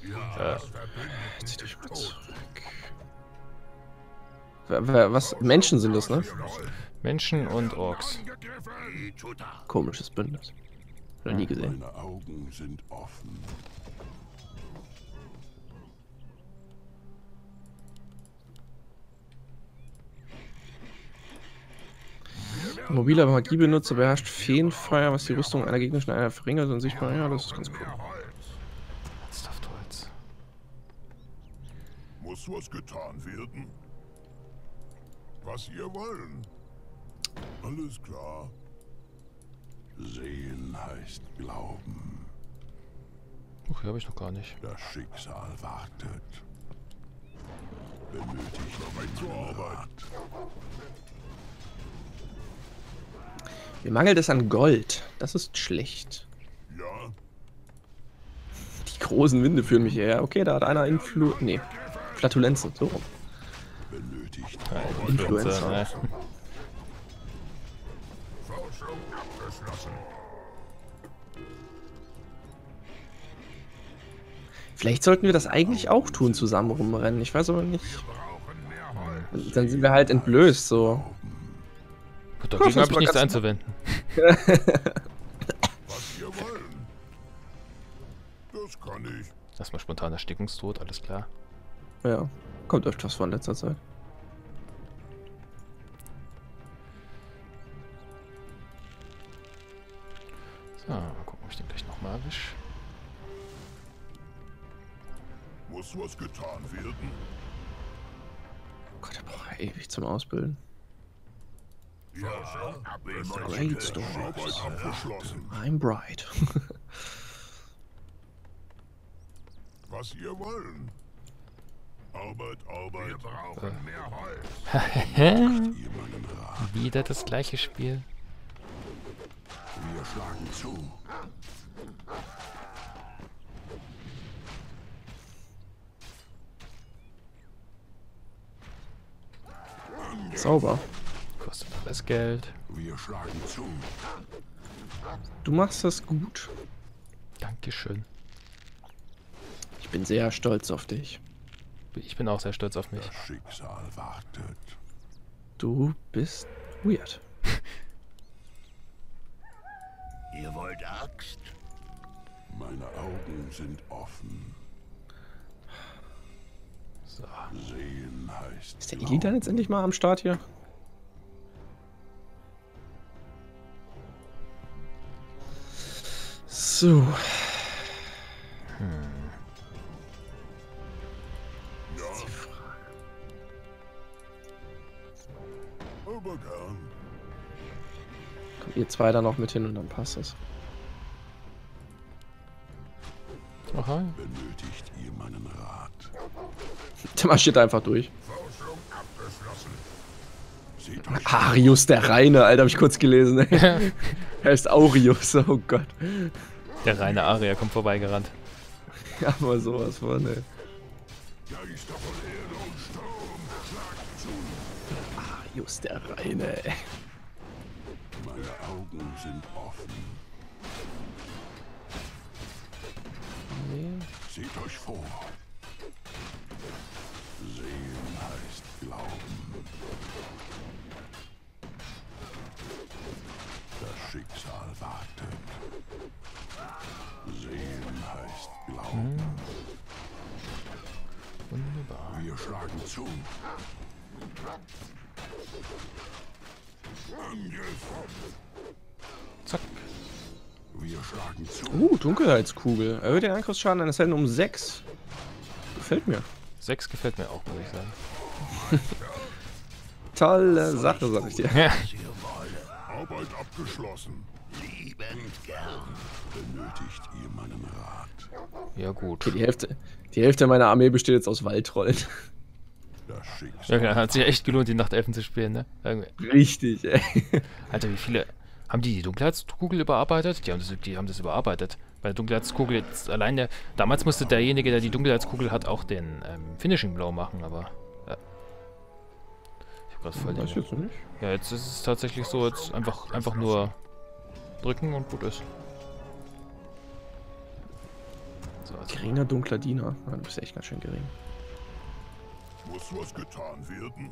Ja. Zieh dich mal zurück. Was? Menschen sind das, ne? Menschen und Orks. Komisches Bündnis. Noch nie gesehen. Meine Augen sind offen. Mobiler Magiebenutzer beherrscht Feenfeuer, was die Rüstung einer gegnerischen Einheit verringert und sichtbar. Ja, das ist ganz cool. Ernsthaft Holz. Muss was getan werden? Was ihr wollen. Alles klar. Sehen heißt Glauben. Ach, hier habe ich noch gar nicht. Das Schicksal wartet. Benötigt noch eine Arbeit. Mir mangelt es an Gold. Das ist schlecht. Ja. Die großen Winde führen mich her. Okay, da hat einer Influ... Nee. Flatulenzen. So rum. Benötigt. Ja, Influencer. Ne? Vielleicht sollten wir das eigentlich auch tun, zusammen rumrennen. Ich weiß aber nicht. Dann sind wir halt entblößt, so. Gut, dagegen habe ich nichts einzuwenden. Erstmal spontan Erstickungstod, alles klar. Ja, kommt öfters was von letzter Zeit. So, mal gucken, ob ich den gleich nochmal erwische. Muss was getan werden? Oh Gott, der braucht ewig zum Ausbilden. Ja, Great Storms. I'm bright. Was ihr wollen. Arbeit, Arbeit. Wir brauchen äh. mehr Holz. Wieder das gleiche Spiel. Wir schlagen zu. Sauber. Kostet alles Geld. Wir schlagen zu. Du machst das gut. Dankeschön. Ich bin sehr stolz auf dich. Ich bin auch sehr stolz auf mich. Das Schicksal wartet. Du bist weird. Ihr wollt Axt? Meine Augen sind offen. So. Sehen heißt. Ist der Elite dann jetzt endlich mal am Start hier? So. Hm. Kommt ihr zwei da noch mit hin und dann passt es. Aha. Benötigt ihr meinen Rat? Der marschiert einfach durch. Arius der Reine, Alter, hab ich kurz gelesen. Er heißt Aurius, oh Gott. Der reine Arier kommt vorbeigerannt. Ja, aber sowas von, ey. Arius der Reine, ey. Meine Augen sind offen. Nee. Seht euch vor. Sehen heißt Glauben. Das Schicksal wartet. Sehen heißt Glauben. Hm. Wunderbar. Wir schlagen zu. Zack. Uh, Dunkelheitskugel. Erhöht den Angriffsschaden eines Helden um sechs. Gefällt mir. sechs gefällt mir auch, muss ich sagen. Tolle Sache, sag ich dir. Ja. Arbeit abgeschlossen. Liebend gern. Benötigt ihr meinen Rat? Ja gut. Okay, die, Hälfte, die Hälfte meiner Armee besteht jetzt aus Waldtrollen. Ja, ja, hat sich echt gelohnt, die Nachtelfen zu spielen, ne? Irgendwie. Richtig, ey. Alter, wie viele... Haben die die Dunkelheitskugel überarbeitet? Die haben das, die haben das überarbeitet. Weil Dunkelheitskugel jetzt alleine... Damals musste derjenige, der die Dunkelheitskugel hat, auch den ähm, Finishing Blow machen, aber... Äh, ich hab grad voll den... Weiß jetzt nicht. Ja, jetzt ist es tatsächlich so, jetzt einfach, einfach nur drücken und gut ist. So, also geringer dunkler Diener. Ja, du bist echt ganz schön gering. Muss was getan werden?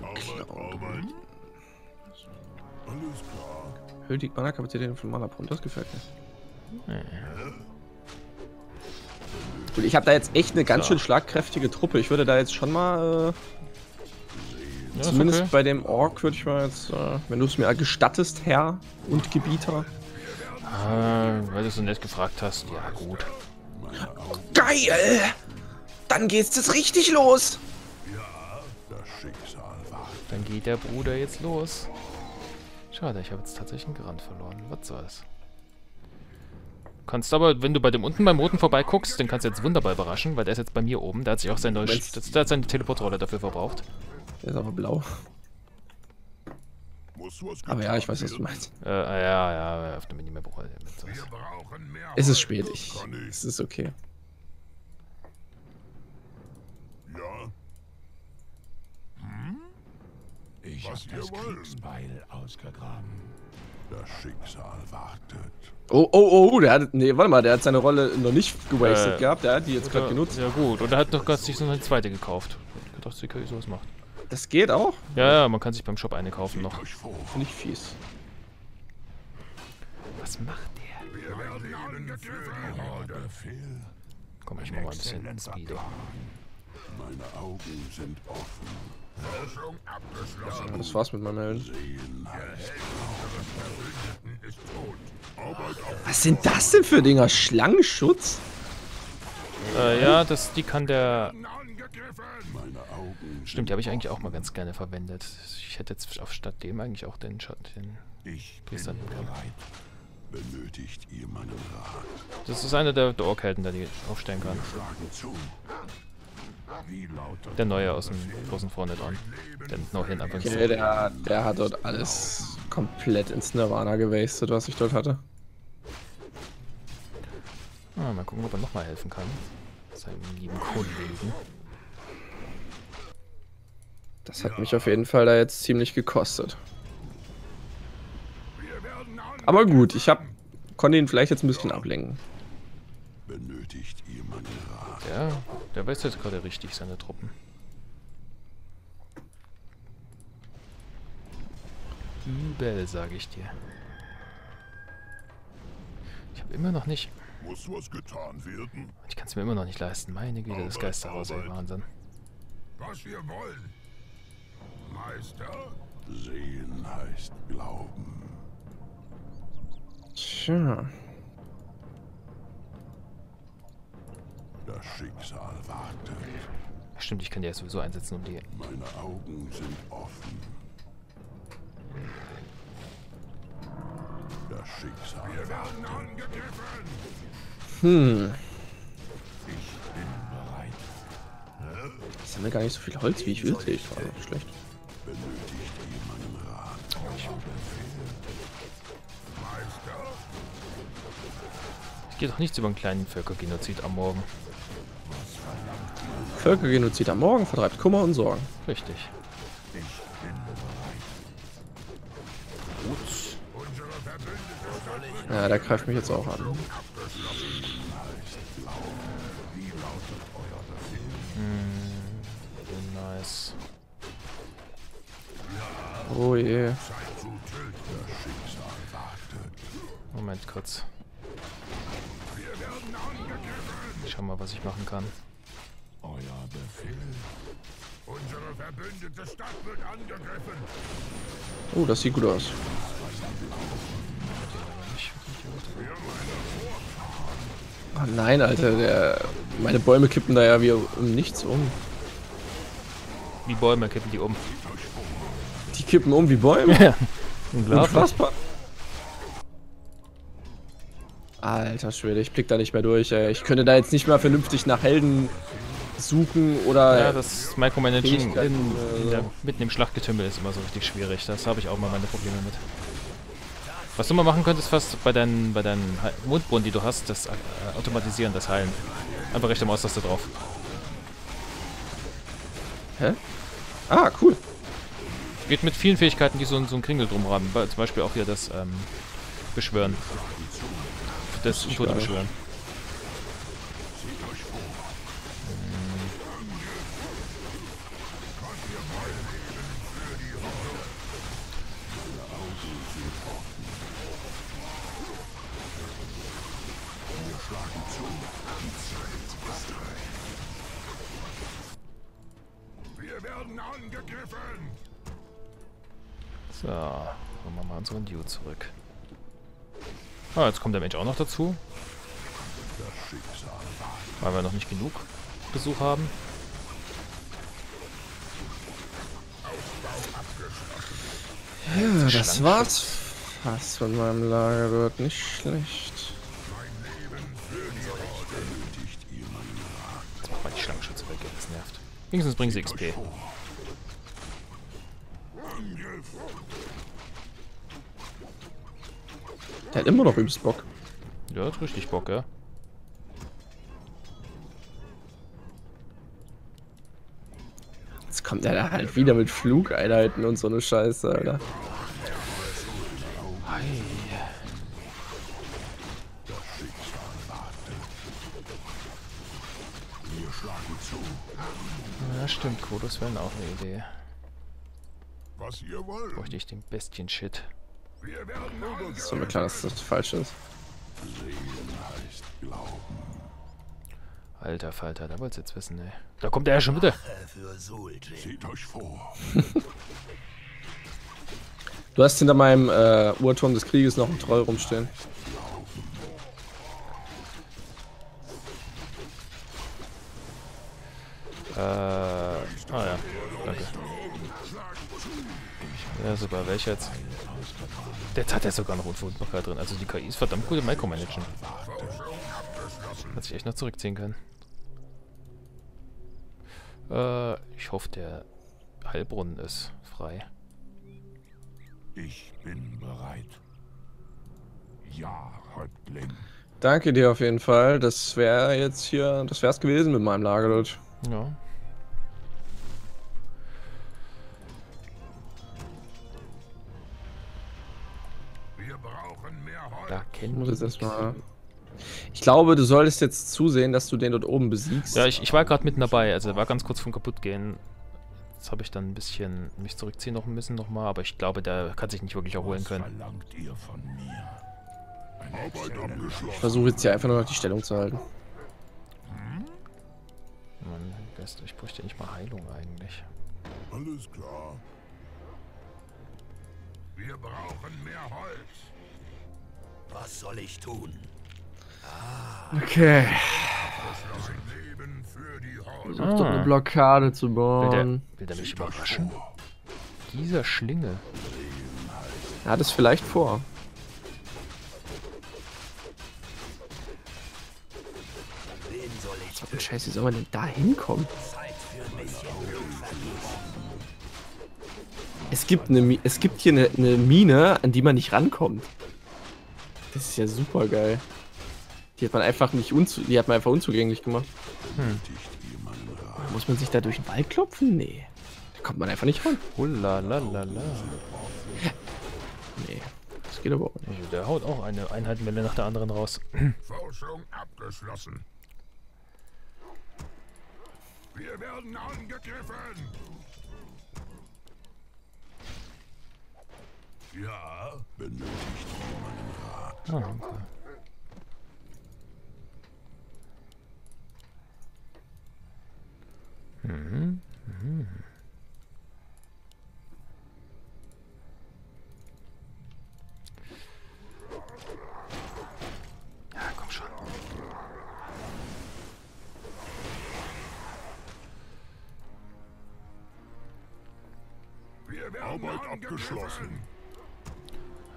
Arbeit, Arbeit. Alles klar. Erhöht die Mana-Kapazität von Mana-Pump, das gefällt mir. Nee. Gut, ich habe da jetzt echt eine ganz ja. schön schlagkräftige Truppe. Ich würde da jetzt schon mal... Äh, ja, zumindest okay. bei dem Ork würde ich mal jetzt... Äh, wenn du es mir gestattest, Herr und Gebieter. Ah, weil du so nett gefragt hast. Ja, gut. Geil! Dann geht's jetzt richtig los! Ja, das Schicksal war. Dann geht der Bruder jetzt los. Schade, ich habe jetzt tatsächlich einen Grand verloren. Was soll's? Du kannst aber, wenn du bei dem unten beim Roten vorbeiguckst, den kannst du jetzt wunderbar überraschen, weil der ist jetzt bei mir oben. Der hat sich auch sein neues. Der hat seine Teleportrolle dafür verbraucht. Der ist aber blau. Aber ja, ich weiß, was du meinst. Äh, ja, ja, auf dem Minimap. Es ist spät, ich. Es ist okay. Ich habe das Kriegsbeil ausgegraben. Das Schicksal wartet. Oh, oh, oh, der hat... Nee, warte mal, der hat seine Rolle noch nicht gewastet äh, gehabt. Der hat die jetzt gerade genutzt. Ja gut, und er hat doch gerade sich so eine zweite gekauft. Ich dachte, sie können sowas machen. Das geht auch? Ja, ja, man kann sich beim Shop eine kaufen noch. Nicht fies. Was macht der? Wir werden allen gefallen. Komm, ich mach mal ein bisschen Speedo. Meine Augen sind offen. Ja, das war's mit meinem Helden. Was sind das denn für Dinger? Schlangenschutz? Äh, ja, das, die kann der... Stimmt, die habe ich eigentlich auch mal ganz gerne verwendet. Ich hätte jetzt auf statt dem eigentlich auch den Schatten. Ich bin bereit. Benötigt ihr meinen Rat? Das ist einer der Ork-Helden, der die aufstellen kann. Der neue aus dem großen Freunde dran. Der noch hin einfach okay, der, der hat dort alles komplett ins Nirvana gewastet, was ich dort hatte. Ah, mal gucken, ob er nochmal helfen kann. Seinem lieben Kollegen. Das hat mich auf jeden Fall da jetzt ziemlich gekostet. Aber gut, ich hab, konnte ihn vielleicht jetzt ein bisschen ablenken. Benötigt ihr meinen Rat? Ja, der weiß jetzt gerade richtig seine Truppen. Übel, sage ich dir. Ich habe immer noch nicht. Muss was getan werden? Ich kann es mir immer noch nicht leisten. Meine Güte, Arbeit, das Geisterhaus, ey, Wahnsinn. Was wir wollen, Meister. Sehen heißt glauben. Tja. Das Schicksal wartet. Stimmt, ich kann die ja sowieso einsetzen, um die... Meine Augen sind offen. Das Schicksal Wir werden wartet. Hm. Ich bin bereit. Ich sammle gar nicht so viel Holz, wie ich will. Ich war nicht schlecht. Benötigt jemanden Rat? Ich Meister. Es geht doch nichts über einen kleinen Völkergenozid am Morgen. Völkergenozid am Morgen vertreibt Kummer und Sorgen. Richtig. Ja, der greift mich jetzt auch an. Hm, nice. Oh je. Moment kurz. Ich schau mal, was ich machen kann. Euer Befehl. Verbündete Stadt wird angegriffen. Oh, das sieht gut aus. Oh nein, Alter, der, meine Bäume kippen da ja wie um nichts um. Wie Bäume kippen die um? Die kippen um wie Bäume? Ja, unfassbar. Alter Schwede, ich blick da nicht mehr durch, ey. Ich könnte da jetzt nicht mehr vernünftig nach Helden suchen oder... Ja, das Micromanaging in, in der, mitten im Schlachtgetümmel ist immer so richtig schwierig. Das habe ich auch mal meine Probleme mit. Was du mal machen könntest, fast bei deinen, bei deinen Mundbrunnen, die du hast, das äh, Automatisieren, das Heilen. Einfach rechte Maustaste drauf. Hä? Ah, cool. Geht mit vielen Fähigkeiten, die so, so einen Kringel drum haben. Zum Beispiel auch hier das ähm, Beschwören. Das Tote beschwören. Wir werden angegriffen. So, holen wir mal unseren Dude zurück. Ah, jetzt kommt der Mensch auch noch dazu. Weil wir noch nicht genug Besuch haben. Ja, das war's. Fast von meinem Lager wird nicht schlecht. Jetzt macht man die Schlangenschütze weg, das nervt. Wenigstens bringen sie X P. Der hat immer noch übelst Bock. Ja, hat richtig Bock, ja. Jetzt kommt der da halt wieder mit Flugeinheiten und so eine Scheiße, Alter. Hey. Ja, stimmt, Kodos wären auch eine Idee. Was ihr wollt? Bräuchte ich den Bestien-Shit. Ist doch mir klar, dass das falsch ist. Alter Falter, da wollt's jetzt wissen, ey. Da kommt er ja schon wieder. Seht euch vor. Du hast hinter meinem äh, Uhrturm des Krieges noch einen Troll rumstehen. Äh, ah ja, danke. Ja, super, welcher jetzt? Jetzt hat er sogar noch Unverwundbarkeit drin. Also die K I ist verdammt gut im Micromanagen. Dass ich echt noch zurückziehen kann. Äh, ich hoffe, der Heilbrunnen ist frei. Ich bin bereit. Ja, Häuptling. Danke dir auf jeden Fall. Das wäre jetzt hier, das wär's gewesen mit meinem Lager dort. Ja. Da kennen wir das erstmal. Ich glaube, du solltest jetzt zusehen, dass du den dort oben besiegst. Ja, ich, ich war gerade mitten dabei, also war ganz kurz vom kaputt gehen. Jetzt habe ich dann ein bisschen mich zurückziehen noch ein bisschen nochmal, aber ich glaube, der kann sich nicht wirklich erholen können. Ich versuche jetzt hier einfach nur noch die Stellung zu halten. Mann, ich bräuchte nicht mal Heilung eigentlich. Alles klar. Wir brauchen mehr Holz. Was soll ich tun? Ah, okay. Versucht ah. doch eine Blockade zu bauen. Will der, will der mich überraschen? Dieser Schlinge. Er hat es vielleicht vor. Wen soll ich oh, Scheiße, wie soll man denn da hinkommen? Es gibt, eine, es gibt hier eine, eine Mine, an die man nicht rankommt. Das ist ja super geil. Die hat man einfach nicht unzu die hat man einfach unzugänglich gemacht. Hm. Muss man sich da durch den Wald klopfen? Nee. Da kommt man einfach nicht ran. Hullalalala. Nee, das geht aber auch nicht. Der haut auch eine Einheitenwelle nach der anderen raus. Forschung abgeschlossen. Wir werden angegriffen. Ja, benötigt oh, okay. hm, hm. Arbeit abgeschlossen.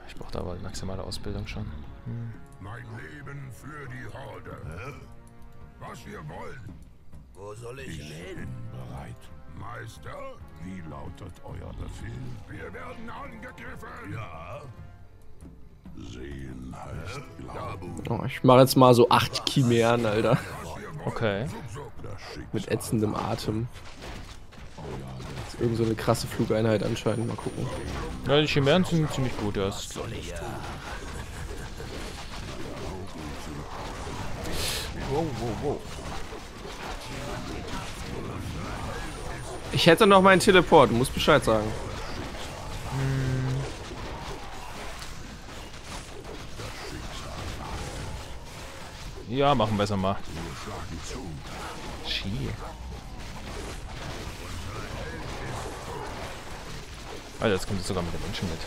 Ich brauche da aber die maximale Ausbildung schon. Hm. Mein Leben für die Horde. Hä? Was wir wollen. Wo soll ich, ich hin? Bereit. Meister, wie lautet euer Befehl? Wir werden angegriffen. Ja. Sehen heißt Glauben. Oh, ich mache jetzt mal so acht Chimären, Alter. Okay. Mit ätzendem Atem. Irgend so eine krasse Flugeinheit anscheinend. Mal gucken. Ja, die Chimären sind ziemlich gut, ja. Wow, wow, wow. Ich hätte noch meinen Teleport, du musst Bescheid sagen. Hm. Ja, machen wir es mal. Schie. Alter, jetzt kommt es sogar mit den Menschen mit.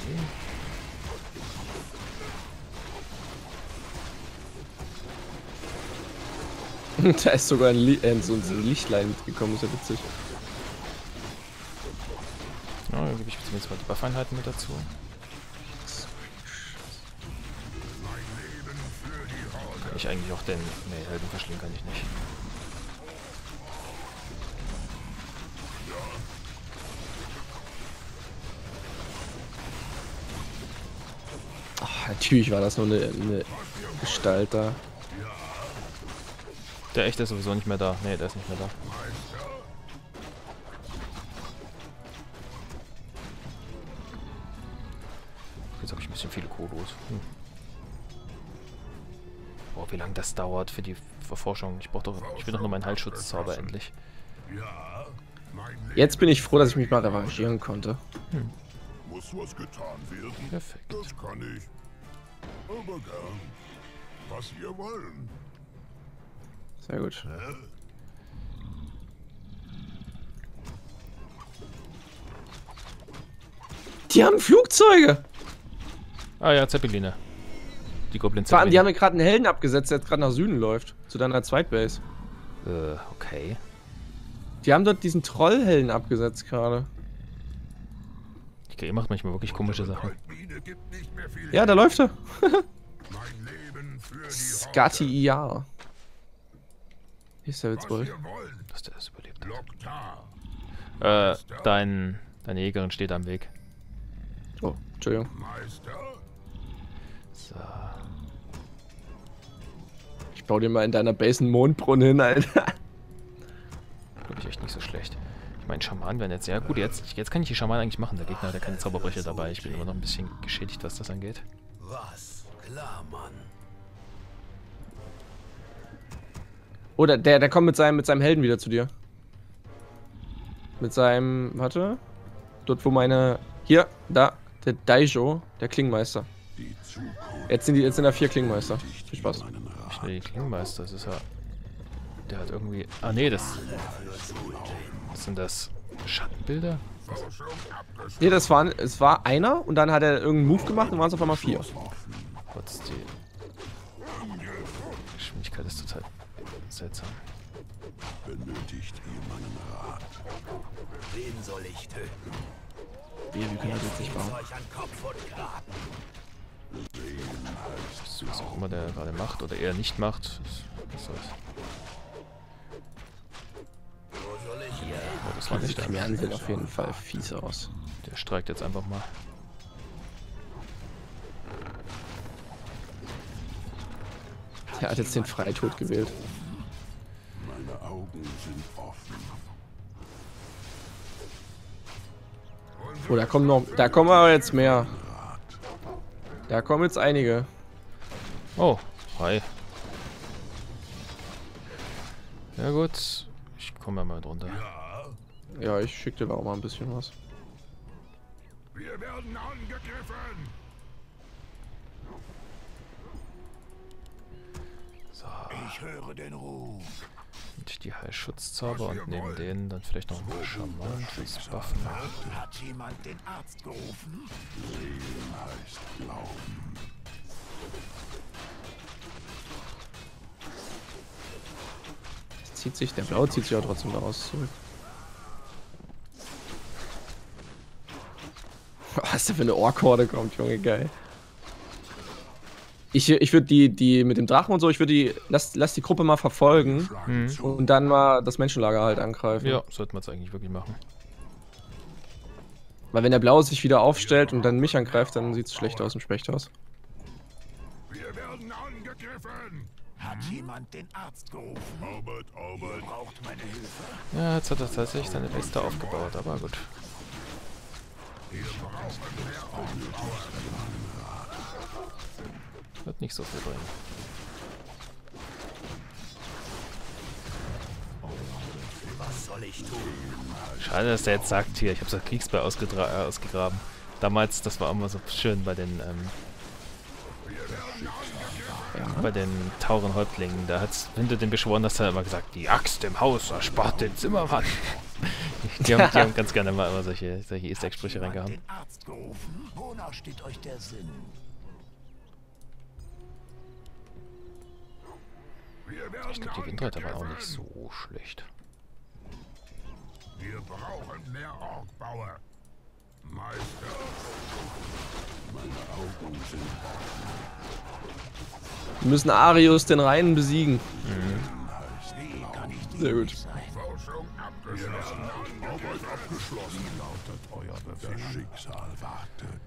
Okay. Da ist sogar ein, Li äh, so ein Lichtlein mitgekommen, ist ja witzig. Ja, dann gebe ich jetzt mal die Waffeinheiten mit dazu. Kann ich eigentlich auch den... Ne, Helden verschlingen kann ich nicht. Ach, natürlich war das nur eine, eine Gestalt da. Der echte ist sowieso nicht mehr da. Ne, der ist nicht mehr da. Jetzt habe ich ein bisschen viele Kodos. Hm. Boah, wie lange das dauert für die Verforschung. Ich brauche doch. Ich will doch nur meinen Heilschutzzauber endlich. Jetzt bin ich froh, dass ich mich mal revanchieren konnte. Hm. Muss was getan werden? Perfekt. Das kann ich. Aber gern. Was ihr wollen. Sehr gut. Die haben Flugzeuge! Ah ja, Zeppeline. Die Goblins. Vor allem, die haben mir gerade einen Helden abgesetzt, der jetzt gerade nach Süden läuft. Zu deiner Zweitbase. Äh, okay. Die haben dort diesen Trollhelden abgesetzt gerade. Ihr macht manchmal wirklich komische Sachen. Ja, da läuft er. Scotty, ja. Hier ist der Witzbold. Dass der das überlebt hat. Äh, dein, deine Jägerin steht am Weg. Oh, Entschuldigung. So. Ich baue dir mal in deiner Base einen Mondbrunnen hin, Alter. Glaube ich echt nicht so schlecht. Ich meine, Schamanen wären jetzt sehr gut. Jetzt, jetzt kann ich die Schamanen eigentlich machen. Der Gegner hat ja keine Zauberbrecher dabei. Ich bin immer noch ein bisschen geschädigt, was das angeht. Was? Klar, Mann. Oder der, der kommt mit seinem, mit seinem Helden wieder zu dir. Mit seinem, warte, dort wo meine, hier, da, der Daijo, der Klingmeister. Jetzt sind die, jetzt sind da vier Klingmeister. Viel Spaß. Ich will die Klingmeister, das ist ja, der hat irgendwie, ah nee, das, was sind das, Schattenbilder? Nee, das waren, es war einer und dann hat er irgendeinen Move gemacht und waren es auf einmal vier. Trotz die Geschwindigkeit ist total... seltsam. Benötigt ihr meinen Rat? Wen soll ich töten? Wir können das jetzt nicht bauen. Was auch immer der gerade macht oder eher nicht macht. Was soll's? Wo soll ich hier? Oh, das war nicht der Mann, sieht auf jeden Fall fies aus. Der streikt jetzt einfach mal. Der hat jetzt den Freitod gewählt. Meine Augen sind offen. Oh, da kommen noch, da kommen aber jetzt mehr. Da kommen jetzt einige. Oh, hi. Ja gut, ich komme ja mal drunter. Ja, ich schicke dir da auch mal ein bisschen was. Wir werden angegriffen. So. Ich höre den Ruf. Und die Heilschutzzauber und neben wollt. Denen dann vielleicht noch ein paar Schamanen fürs Buffen. Hat jemand den Arzt gerufen? Leben heißt Glauben. Das zieht sich, der Blau zieht sich ja trotzdem daraus zurück. Was da für eine Orkhorde kommt, Junge, geil. Ich, ich würde die, die mit dem Drachen und so, ich würde die, lass, lass die Gruppe mal verfolgen mhm. und dann mal das Menschenlager halt angreifen. Ja, sollte man es eigentlich wirklich machen. Weil wenn der Blaue sich wieder aufstellt und dann mich angreift, dann sieht es schlecht aus und schlecht aus. Wir werden angegriffen! Hat jemand den Arzt gerufen? Albert, Albert. Braucht meine Hilfe. Ja, jetzt hat er tatsächlich seine Beste aufgebaut, aber gut. Wird nicht so viel bringen. Was soll ich tun? Schade, dass der jetzt sagt, hier, ich habe so Kriegsbeil ausgegra- ausgegraben. Damals, das war immer so schön bei den ähm, ja. bei den tauren Häuptlingen. Da hat's hinter den Beschworenen das dann immer gesagt, die Axt im Haus erspart den Zimmermann. Die haben, die haben ganz gerne mal immer solche, solche Easter-Egg-Sprüche reingehauen. Wonach steht euch der Sinn? Ich glaube, die Windreiter waren auch nicht so schlecht. Wir brauchen mehr Orkbauer. Meister. Meine Augen sind. Wir müssen Arius den Reinen besiegen. Mhm. Sehr gut. Wir haben Arbeit abgeschlossen. Wie lautet euer Befehl? Das Schicksal wartet.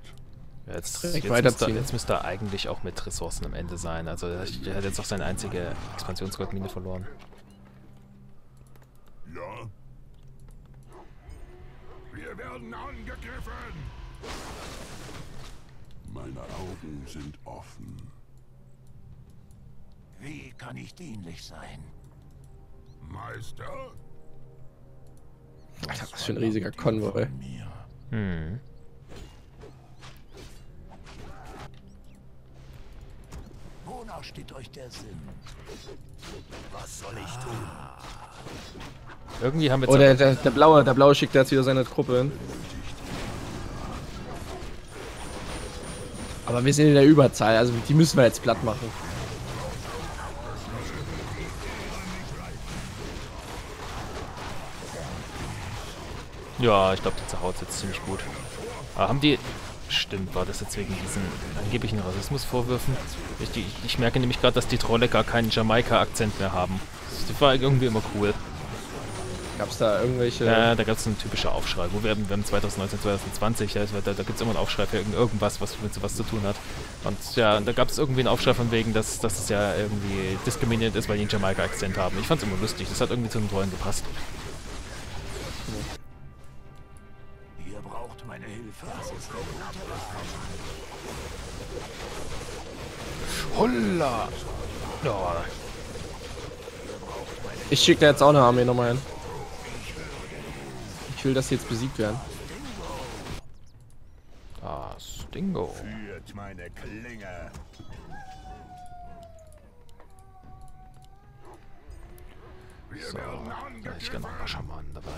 Ja, jetzt, jetzt, müsste, jetzt müsste er eigentlich auch mit Ressourcen am Ende sein. Also er hat jetzt auch seine einzige Expansionsgoldmine verloren. Ja. Wir werden angegriffen. Meine Augen sind offen. Wie kann ich dienlich sein? Meister? Alter, was für ein riesiger Konvoi. Hm. Wonach steht euch der Sinn? Was soll ich tun? Irgendwie haben wir jetzt. Oder der, der Blaue, der Blaue schickt jetzt wieder seine Truppe hin. Aber wir sind in der Überzahl, also die müssen wir jetzt platt machen. Ja, ich glaube, die zerhaut jetzt ziemlich gut. Aber haben die... Stimmt, war das jetzt wegen diesen angeblichen Rassismusvorwürfen? Ich, die, ich merke nämlich gerade, dass die Trolle gar keinen Jamaika-Akzent mehr haben. Das war irgendwie immer cool. Gab's da irgendwelche... Ja, da gab es so einen typischen Aufschrei. Wo wir, wir haben zwanzig neunzehn, zwanzig zwanzig, da, da, da gibt es immer einen Aufschrei für irgendwas, was mit sowas zu tun hat. Und ja, da gab es irgendwie einen Aufschrei von wegen, dass, dass es ja irgendwie diskriminiert ist, weil die einen Jamaika-Akzent haben. Ich fand's immer lustig, das hat irgendwie zu den Trollen gepasst. Meine Hilfe. Holla! Oh. Ich schicke da jetzt auch eine Armee nochmal hin. Ich will, dass sie jetzt besiegt werden. Ah, Stingo. Führt meine Klinge. So, da hätte ich gerne noch ein paar Schamanen dabei.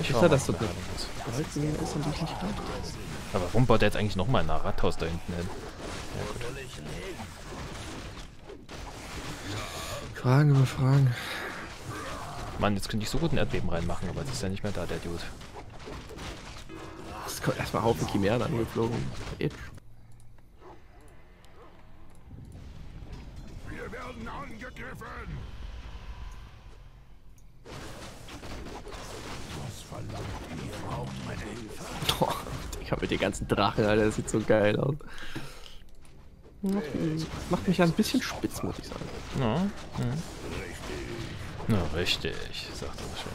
Ich hoffe, dass das ist und nicht rein. Aber warum baut er jetzt eigentlich nochmal ein Rathaus da hinten hin? Ja, Fragen über Fragen. Mann, jetzt könnte ich so gut ein Erdbeben reinmachen, aber jetzt ist ja nicht mehr da, der Dude. Es kommt erstmal Haufen Chimären angeflogen. Wir werden angegriffen! Oh, ich habe mit den ganzen Drachen, Alter, das sieht so geil aus. Macht mich ja ein bisschen spitz, muss ich sagen. Ja, ja. Na, richtig, sagt er schon.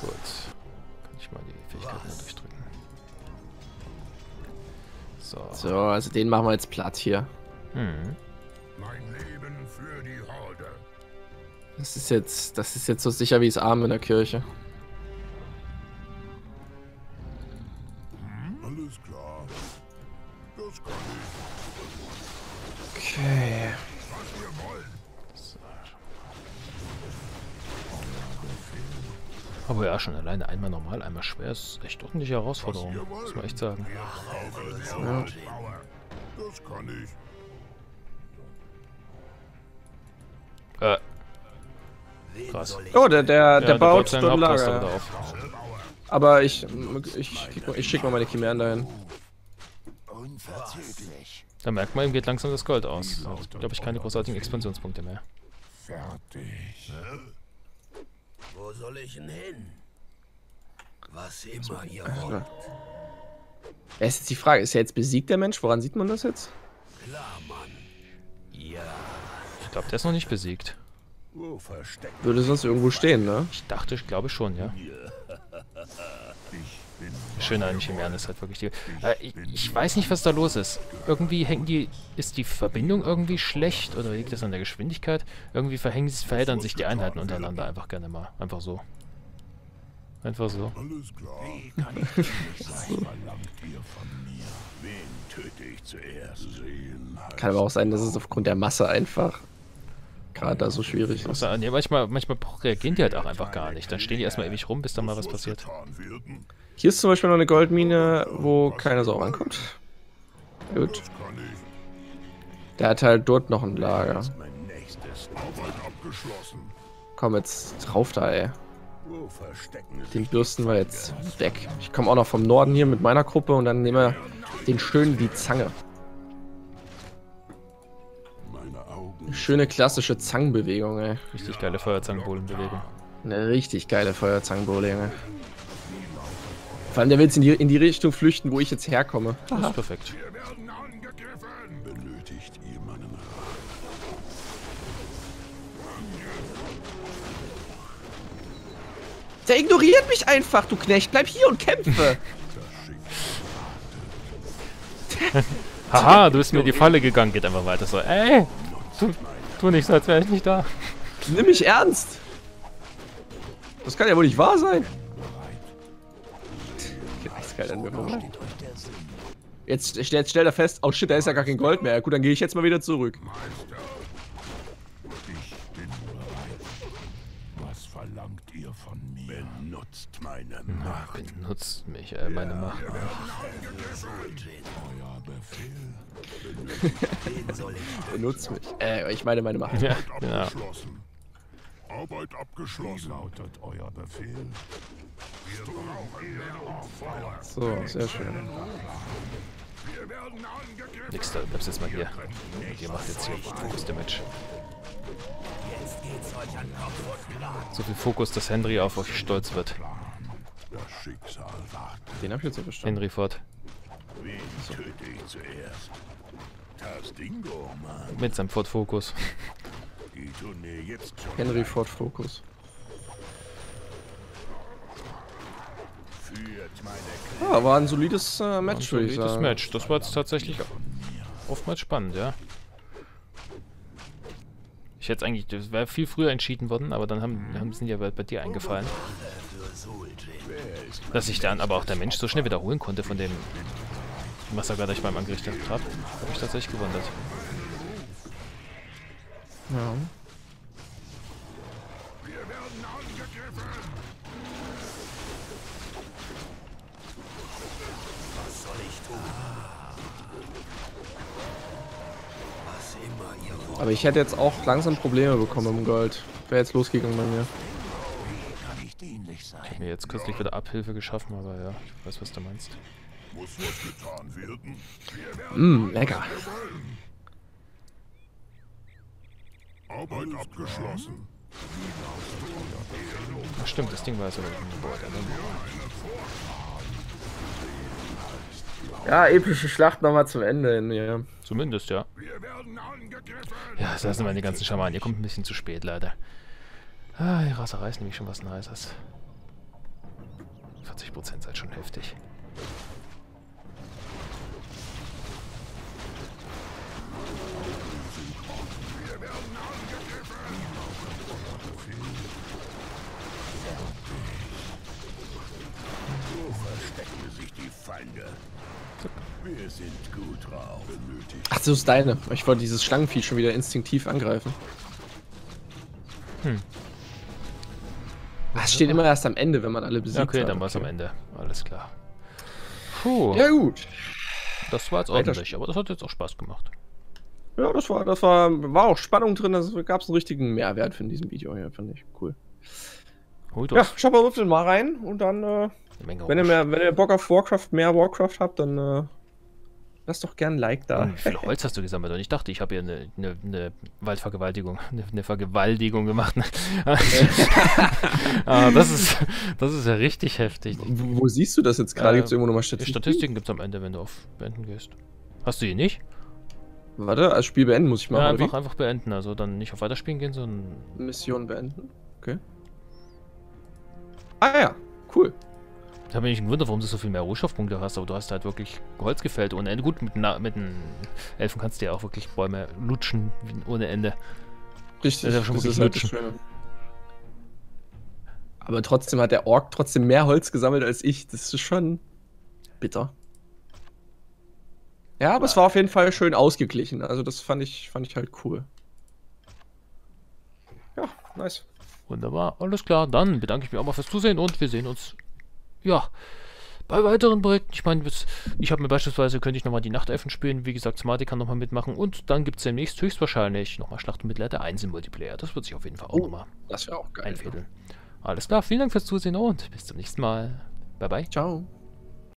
Gut. Kann ich mal die Fähigkeiten mal durchdrücken. So. So, also den machen wir jetzt platt hier. Hm. Mein Leben für die Horde. Das ist jetzt, das ist jetzt so sicher wie das Arm in der Kirche. Alles klar. Das kann ich. Okay. Was wir wollen. Aber ja, schon alleine einmal normal, einmal schwer ist echt ordentliche Herausforderung, muss man echt sagen. Ja. Das kann ich. Äh. Krass. Oh, der, der, ja, der, der baut, baut sein Hauptlager auf. Aber ich, ich, ich schicke mal meine Chimären dahin. Da merkt man, ihm geht langsam das Gold aus. Da habe ich keine großartigen Expansionspunkte mehr. Fertig. Wo soll ich denn hin? Was immer ihr wollt. Ja, ist jetzt die Frage, ist er jetzt besiegt, der Mensch? Woran sieht man das jetzt? Klar, Mann. Ja. Ich glaube, der ist noch nicht besiegt. Würde sonst irgendwo stehen, ne? Ich dachte, ich glaube schon, ja. Schön an Chimären ist halt wirklich die... Äh, ich, ich weiß nicht, was da los ist. Irgendwie hängen die... Ist die Verbindung irgendwie schlecht? Oder liegt das an der Geschwindigkeit? Irgendwie verhängen, verheddern sich die Einheiten untereinander einfach gerne mal. Einfach so. Einfach so. Alles klar. Kann aber auch sein, dass es aufgrund der Masse einfach gerade da so schwierig ist. Ja, manchmal, manchmal reagieren die halt auch einfach gar nicht. Dann stehen die erstmal ewig rum, bis dann mal was passiert. Hier ist zum Beispiel noch eine Goldmine, wo keiner so rankommt. Gut. Der hat halt dort noch ein Lager. Komm jetzt drauf da, ey. Den bürsten wir jetzt weg. Ich komme auch noch vom Norden hier mit meiner Gruppe und dann nehmen wir den schönen die Zange. Schöne klassische Zangenbewegung, ey. Richtig geile Feuerzangenbowling-Bewegung. Eine richtig geile Feuerzangenbowling, ey. Vor allem, der will jetzt in die, in die Richtung flüchten, wo ich jetzt herkomme. Das ist perfekt. Der ignoriert mich einfach, du Knecht. Bleib hier und kämpfe. Haha, du bist mir in die Falle gegangen. Geht einfach weiter so. Ey, tu, tu nicht so, als wäre ich nicht da. Nimm mich ernst. Das kann ja wohl nicht wahr sein. Jetzt, jetzt stellt er fest, oh shit, da ist ja gar kein Gold mehr. Gut, dann gehe ich jetzt mal wieder zurück. Benutzt meine Macht. Benutzt mich, äh, meine Macht. Benutzt mich. Äh, ich meine meine Macht. Ja, ja. Arbeit abgeschlossen. Lautet euer Befehl. Wir brauchen mehr Opfer. So, sehr schön. Nix, da bleibst jetzt mal hier. Ihr macht jetzt hier Fokus Damage. So viel Fokus, dass Henry auf euch stolz wird. Den hab ich jetzt so verstanden. Henry Ford. So. Mit seinem Ford Fokus. Henry Ford Fokus. Ja, war ein solides äh, Match, würde ich sagen. Ein solides Match. Das war jetzt tatsächlich oftmals spannend, ja. Ich hätte eigentlich, das wäre viel früher entschieden worden, aber dann haben, haben sind ja bei dir eingefallen. Dass sich dann aber auch der Mensch so schnell wiederholen konnte von dem Massaker, das ich beim angerichtet habe, habe ich tatsächlich gewundert. Ja. Aber ich hätte jetzt auch langsam Probleme bekommen im Gold. Wäre jetzt losgegangen bei mir. Ich habe mir jetzt kürzlich wieder Abhilfe geschaffen, aber ja, ich weiß, was du meinst. Mmm, lecker. Arbeit abgeschlossen. Ach stimmt, das Ding war ja so. Ja, epische Schlacht nochmal zum Ende hin, ja. Zumindest, ja. Ja, das sind meine ganzen Schamanen. Ihr kommt ein bisschen zu spät, leider. Ah, die Raserei ist nämlich schon was Nices. vierzig Prozent seid schon heftig. Wir sind gut drauf. Ach, das ist deine. Ich wollte dieses Schlangenvieh schon wieder instinktiv angreifen. Hm. Ach, es steht immer erst am Ende, wenn man alle besiegt hat. Okay, dann war es am Ende. Alles klar. Puh. Ja gut. Das war jetzt ordentlich, aber das hat jetzt auch Spaß gemacht. Ja, das war, das war, war auch Spannung drin. Da gab es einen richtigen Mehrwert für in diesem Video hier, fand ich cool. Holt ja, schau mal, wirf den mal rein und dann... Äh, Eine Menge wenn, ihr mehr, wenn ihr Bock auf Warcraft, mehr Warcraft habt, dann äh, lasst doch gern ein Like da. Hm, wie viel Holz hast du gesammelt? Und ich dachte, ich habe hier eine, eine, eine Waldvergewaltigung, eine, eine Vergewaltigung gemacht. ah, das, ist, das ist ja richtig heftig. Wo, wo siehst du das jetzt gerade? Äh, gibt es irgendwo nochmal Statistiken? Statistiken gibt es am Ende, wenn du auf Beenden gehst. Hast du die nicht? Warte, als Spiel beenden muss ich mal. Ja, einfach, einfach beenden, also dann nicht auf Weiterspielen gehen, sondern... Mission beenden, okay. Ah ja, cool. Ich habe mir nicht gewundert, warum du so viel mehr Rohstoffpunkte hast, aber du hast halt wirklich Holz gefällt ohne Ende. Gut, mit einem Elfen kannst du ja auch wirklich Bäume lutschen ohne Ende. Richtig, das ist ja schon wirklich lutschen. Aber trotzdem hat der Ork trotzdem mehr Holz gesammelt als ich, das ist schon bitter. Ja, aber ja. Es war auf jeden Fall schön ausgeglichen. Also das fand ich, fand ich halt cool. Ja, nice. Wunderbar, alles klar. Dann bedanke ich mich auch mal fürs Zusehen und wir sehen uns, ja, bei weiteren Projekten. Ich meine, ich habe mir beispielsweise, könnte ich nochmal die Nachtelfen spielen. Wie gesagt, Smarty kann nochmal mitmachen. Und dann gibt es demnächst höchstwahrscheinlich nochmal Schlacht mit Leiter eins im Multiplayer. Das wird sich auf jeden Fall auch oh, nochmal das wäre auch geil, einfädeln. Ja. Alles klar, vielen Dank fürs Zusehen und bis zum nächsten Mal. Bye, bye. Ciao.